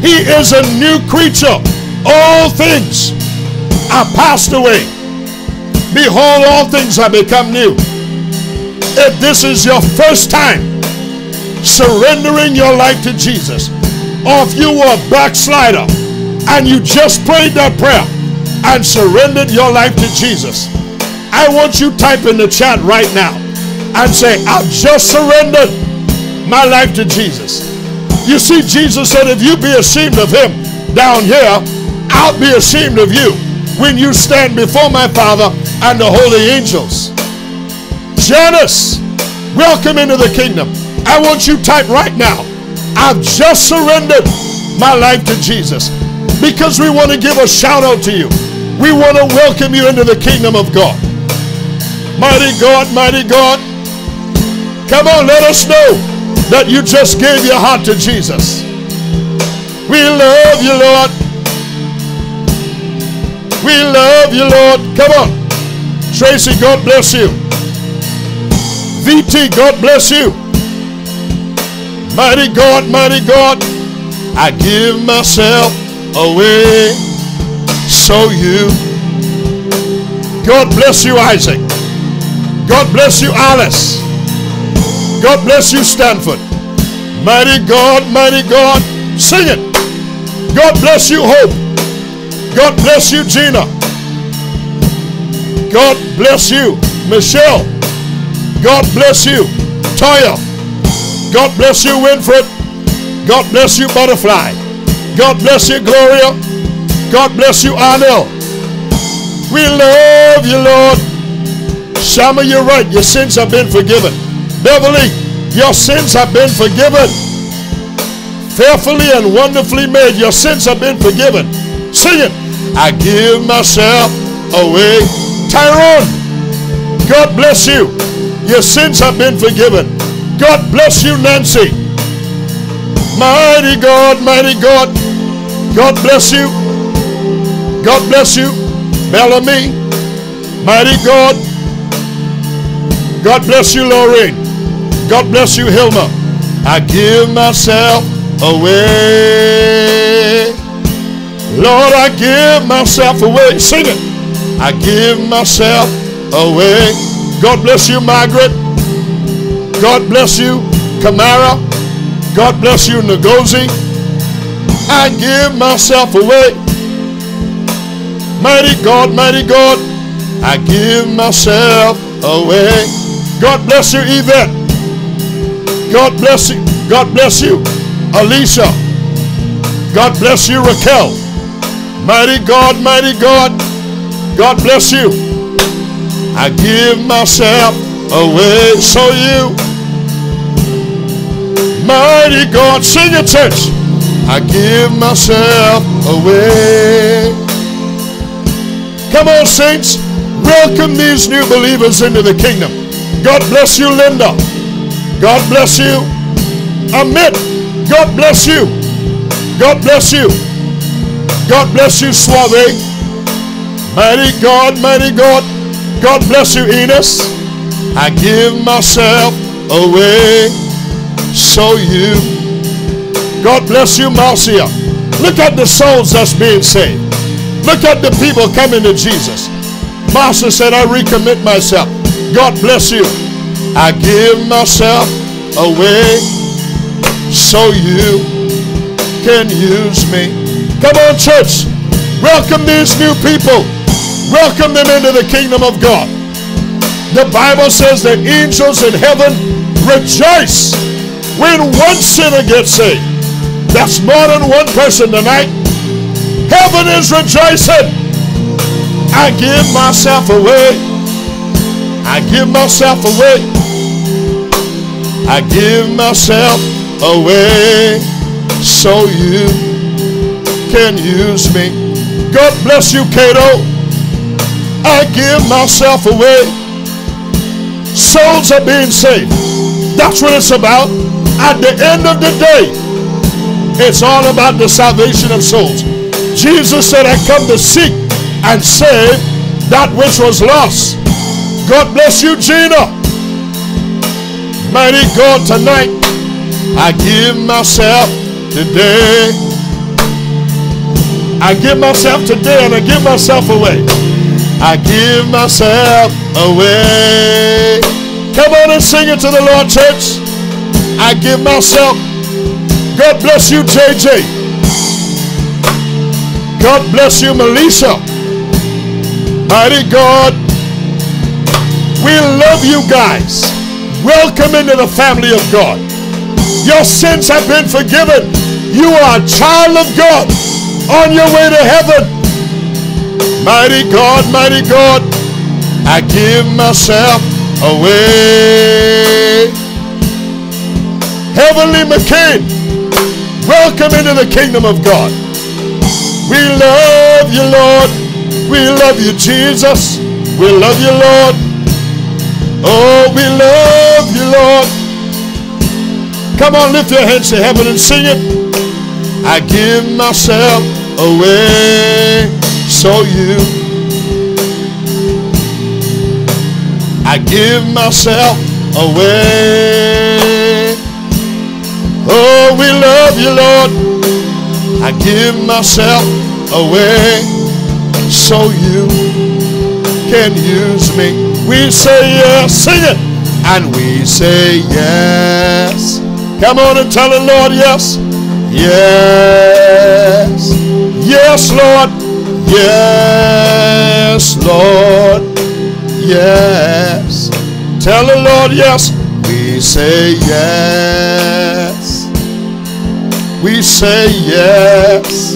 he is a new creature. All things are passed away. Behold, all things have become new. If this is your first time surrendering your life to Jesus, or if you were a backslider and you just prayed that prayer and surrendered your life to Jesus, I want you to type in the chat right now and say, I've just surrendered my life to Jesus. You see, Jesus said, if you be ashamed of him down here, I'll be ashamed of you when you stand before my Father and the holy angels. Janice, welcome into the kingdom. I want you to type right now, I've just surrendered my life to Jesus. Because we want to give a shout out to you. We want to welcome you into the kingdom of God. Mighty God, mighty God. Come on, let us know that you just gave your heart to Jesus. We love you, Lord. We love you, Lord. Come on. Tracy, God bless you. V T, God bless you. Mighty God, mighty God, I give myself away, so you. God bless you, Isaac. God bless you, Alice. God bless you, Stanford. Mighty God, mighty God, sing it. God bless you, Hope. God bless you, Gina. God bless you, Michelle. God bless you, Toya. God bless you, Winfred. God bless you, Butterfly. God bless you, Gloria. God bless you, Arnell. We love you, Lord. Shama, you're right. Your sins have been forgiven. Beverly, your sins have been forgiven. Fearfully and wonderfully made. Your sins have been forgiven. Sing it. I give myself away. Tyrone, God bless you. Your sins have been forgiven. God bless you, Nancy. Mighty God, mighty God. God bless you. God bless you, Bellamy. Mighty God. God bless you, Lorraine. God bless you, Hilma. I give myself away. Lord, I give myself away. Sing it. I give myself away. God bless you, Margaret. God bless you, Kamara. God bless you, Ngozi. I give myself away. Mighty God, mighty God, I give myself away. God bless you, Yvette. God bless you. God bless you, Alicia. God bless you, Raquel. Mighty God, mighty God, God bless you. I give myself away, so you. Mighty God, sing it, church. I give myself away. Come on, saints. Welcome these new believers into the kingdom. God bless you, Linda. God bless you, Amit. God bless you. God bless you. God bless you, Suave. Mighty God, mighty God. God bless you, Enos. I give myself away. So you. God bless you, Marcia. Look at the souls that's being saved. Look at the people coming to Jesus. Marcia said, I recommit myself. God bless you. I give myself away. So you can use me. Come on, church. Welcome these new people. Welcome them into the kingdom of God. The Bible says that angels in heaven rejoice when one sinner gets saved. That's more than one person tonight. Heaven is rejoicing. I give myself away. I give myself away. I give myself away. So you can use me. God bless you, Cato. I give myself away. Souls are being saved. That's what it's about. At the end of the day, it's all about the salvation of souls. Jesus said, I come to seek and save that which was lost. God bless you, Gina. Mighty God, tonight, I give myself today. I give myself today and I give myself away. I give myself away. Come on and sing it to the Lord, church. I give myself. God bless you, J J. God bless you, Melissa. Mighty God, we love you guys. Welcome into the family of God. Your sins have been forgiven. You are a child of God. on your way to heaven. Mighty God, mighty God, I give myself away. Heavenly McCain, welcome into the kingdom of God. We love you, Lord. We love you, Jesus. We love you, Lord. Oh, we love you, Lord. Come on, lift your hands to heaven and sing it. I give myself away, so you. I give myself away. Oh, we love you, Lord. I give myself away, so you can use me. We say yes, sing it, and we say yes. Come on and tell the Lord yes. Yes, yes, Lord, yes, Lord, yes. Tell the Lord yes, we say yes, we say yes,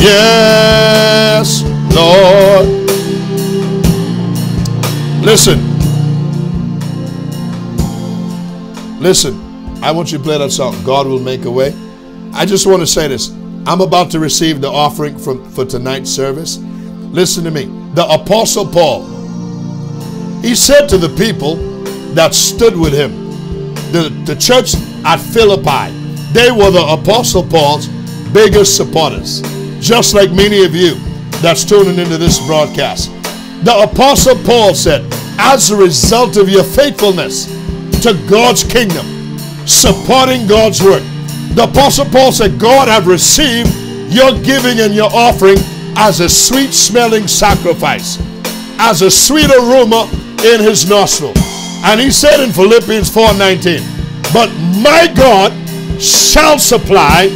yes, Lord. Listen, listen. I want you to play that song, God Will Make a Way. I just want to say this. I'm about to receive the offering from, for tonight's service. Listen to me. The Apostle Paul, he said to the people that stood with him, the, the church at Philippi, they were the Apostle Paul's biggest supporters, just like many of you that's tuning into this broadcast. The Apostle Paul said, as a result of your faithfulness to God's kingdom, supporting God's work. The Apostle Paul said, God, I've received your giving and your offering as a sweet smelling sacrifice, as a sweet aroma in his nostril. And he said in Philippians four nineteen, but my God shall supply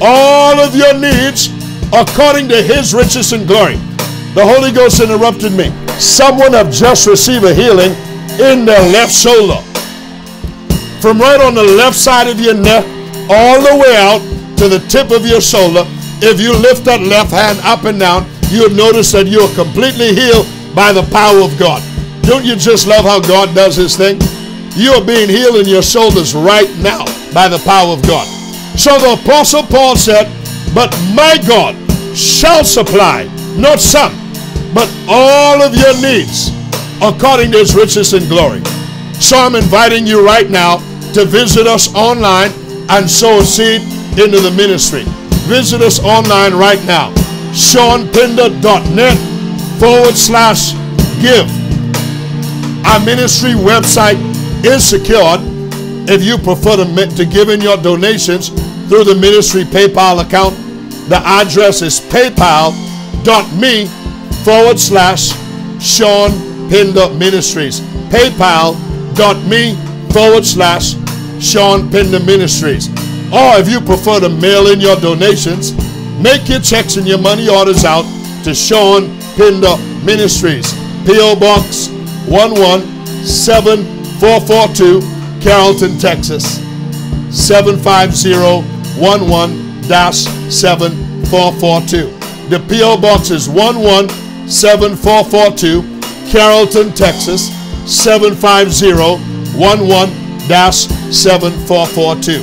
all of your needs according to his riches and glory. The Holy Ghost interrupted me. Someone have just received a healing in their left shoulder. From right on the left side of your neck all the way out to the tip of your shoulder, if you lift that left hand up and down, you'll notice that you're completely healed by the power of God. Don't you just love how God does his thing? You're being healed in your shoulders right now by the power of God. So the Apostle Paul said, but my God shall supply, not some, but all of your needs according to his riches and glory. So I'm inviting you right now to visit us online and sow a seed into the ministry. Visit us online right now. Sean Pinder dot net forward slash give. Our ministry website is secured if you prefer to, to give in your donations through the ministry PayPal account. The address is paypal.me forward slash Sean Pinder Ministries. PayPal. Dot me forward slash Sean Pinder Ministries. Or if you prefer to mail in your donations, make your checks and your money orders out to Sean Pinder Ministries, P O Box one one seven four four two, Carrollton, Texas seven five zero one one seven four four two. The P O Box is one one seven four four two, Carrollton, Texas seven five zero one one seven four four two.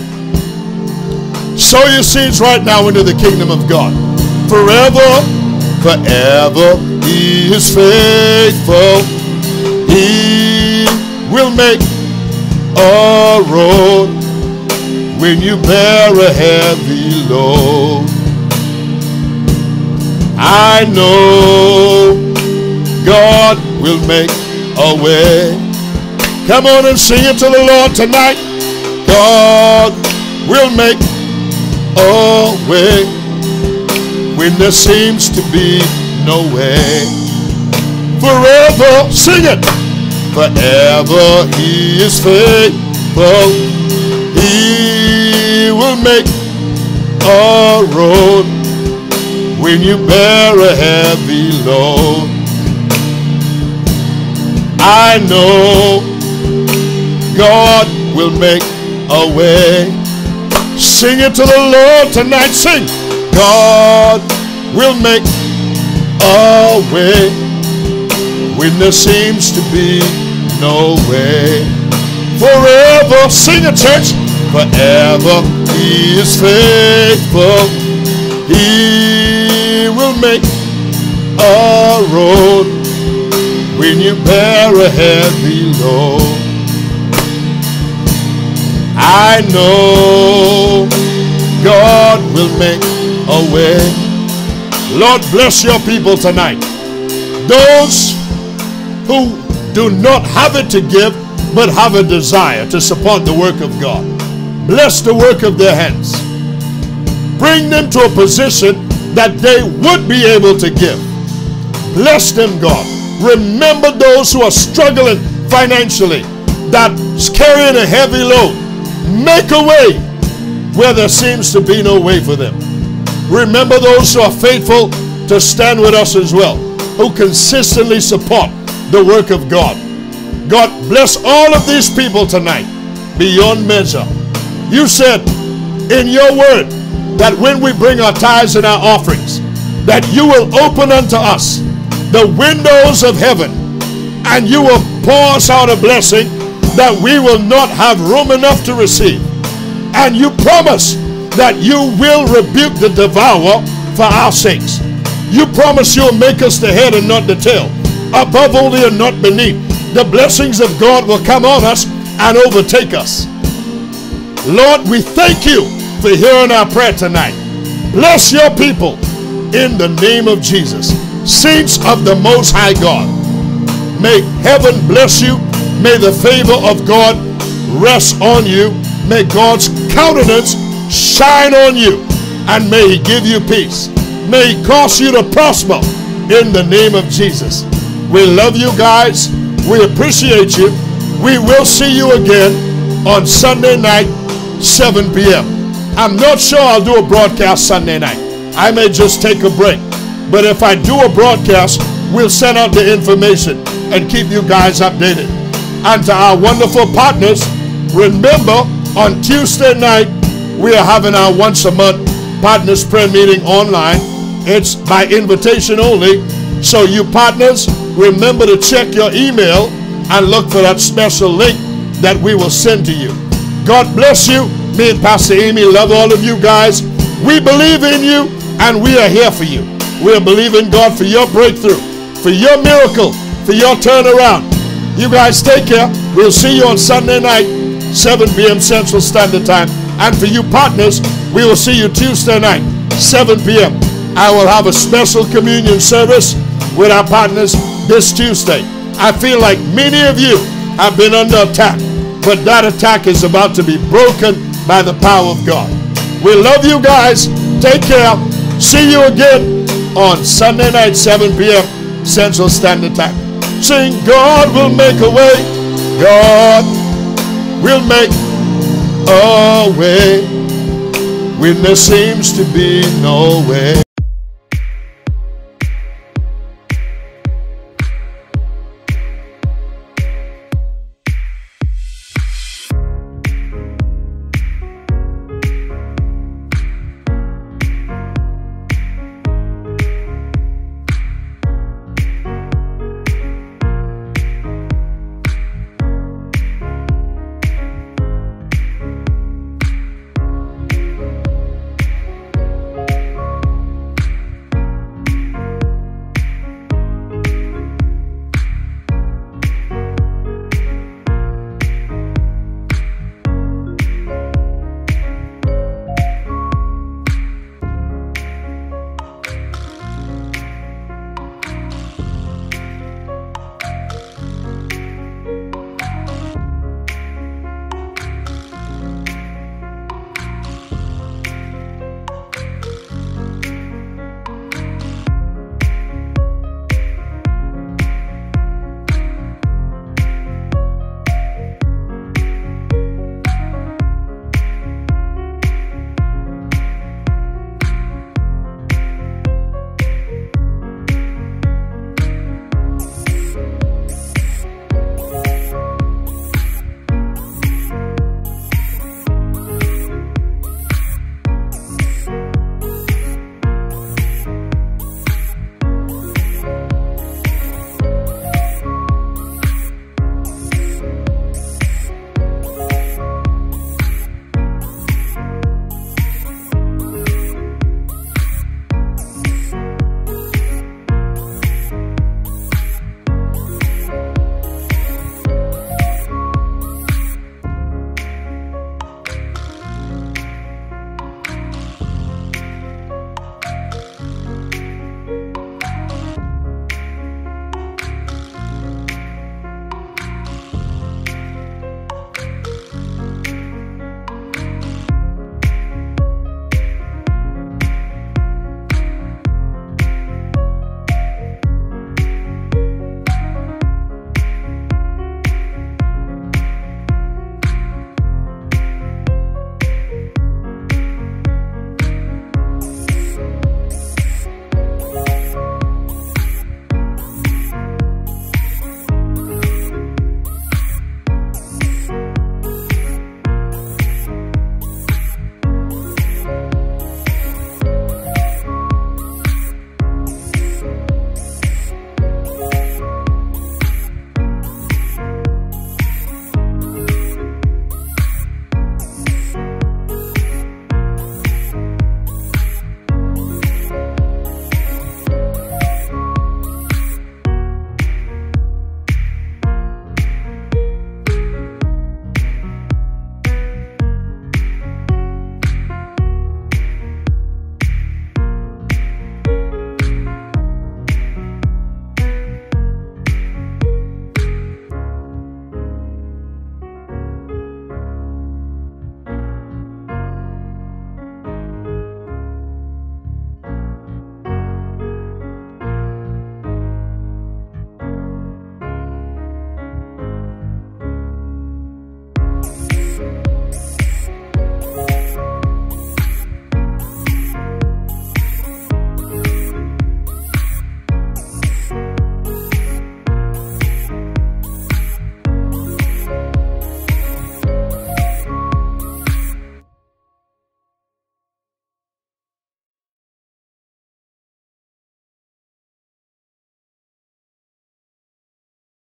Sow your seeds right now into the kingdom of God. Forever, forever, he is faithful. He will make a road when you bear a heavy load. I know God will make away. Come on and sing it to the Lord tonight. God will make a way when there seems to be no way. Forever, sing it. Forever he is faithful. He will make a road when you bear a heavy load. I know God will make a way. Sing it to the Lord tonight. Sing. God will make a way when there seems to be no way. Forever, sing it, church. Forever He is faithful. He will make a road when you bear a heavy load. I know God will make a way. Lord, bless your people tonight. Those who do not have it to give, but have a desire to support the work of God, bless the work of their hands. Bring them to a position that they would be able to give. Bless them, God. Remember those who are struggling financially, that's carrying a heavy load. Make a way where there seems to be no way for them. Remember those who are faithful to stand with us as well, who consistently support the work of God. God bless all of these people tonight beyond measure. You said in your word that when we bring our tithes and our offerings, that you will open unto us the windows of heaven, and you will pour us out a blessing that we will not have room enough to receive. And you promise that you will rebuke the devourer for our sakes. You promise you'll make us the head and not the tail, above only and not beneath. The blessings of God will come on us and overtake us. Lord, we thank you for hearing our prayer tonight. Bless your people in the name of Jesus. Saints of the Most High God, may heaven bless you. May the favor of God rest on you. May God's countenance shine on you, and may He give you peace. May He cause you to prosper in the name of Jesus. We love you guys. We appreciate you. We will see you again on Sunday night, seven p m I'm not sure I'll do a broadcast Sunday night. I may just take a break. But if I do a broadcast, we'll send out the information and keep you guys updated. And to our wonderful partners, remember on Tuesday night, we are having our once a month partners prayer meeting online. It's by invitation only. So you partners, remember to check your email and look for that special link that we will send to you. God bless you. Me and Pastor Aimee love all of you guys. We believe in you, and we are here for you. We are believing God for your breakthrough, for your miracle, for your turnaround. You guys take care. We'll see you on Sunday night, seven p m Central Standard Time. And for you partners, we will see you Tuesday night, seven p m I will have a special communion service with our partners this Tuesday. I feel like many of you have been under attack, but that attack is about to be broken by the power of God. We love you guys. Take care. See you again on Sunday night, seven p m Central Standard Time. Sing, God will make a way. God will make a way when there seems to be no way.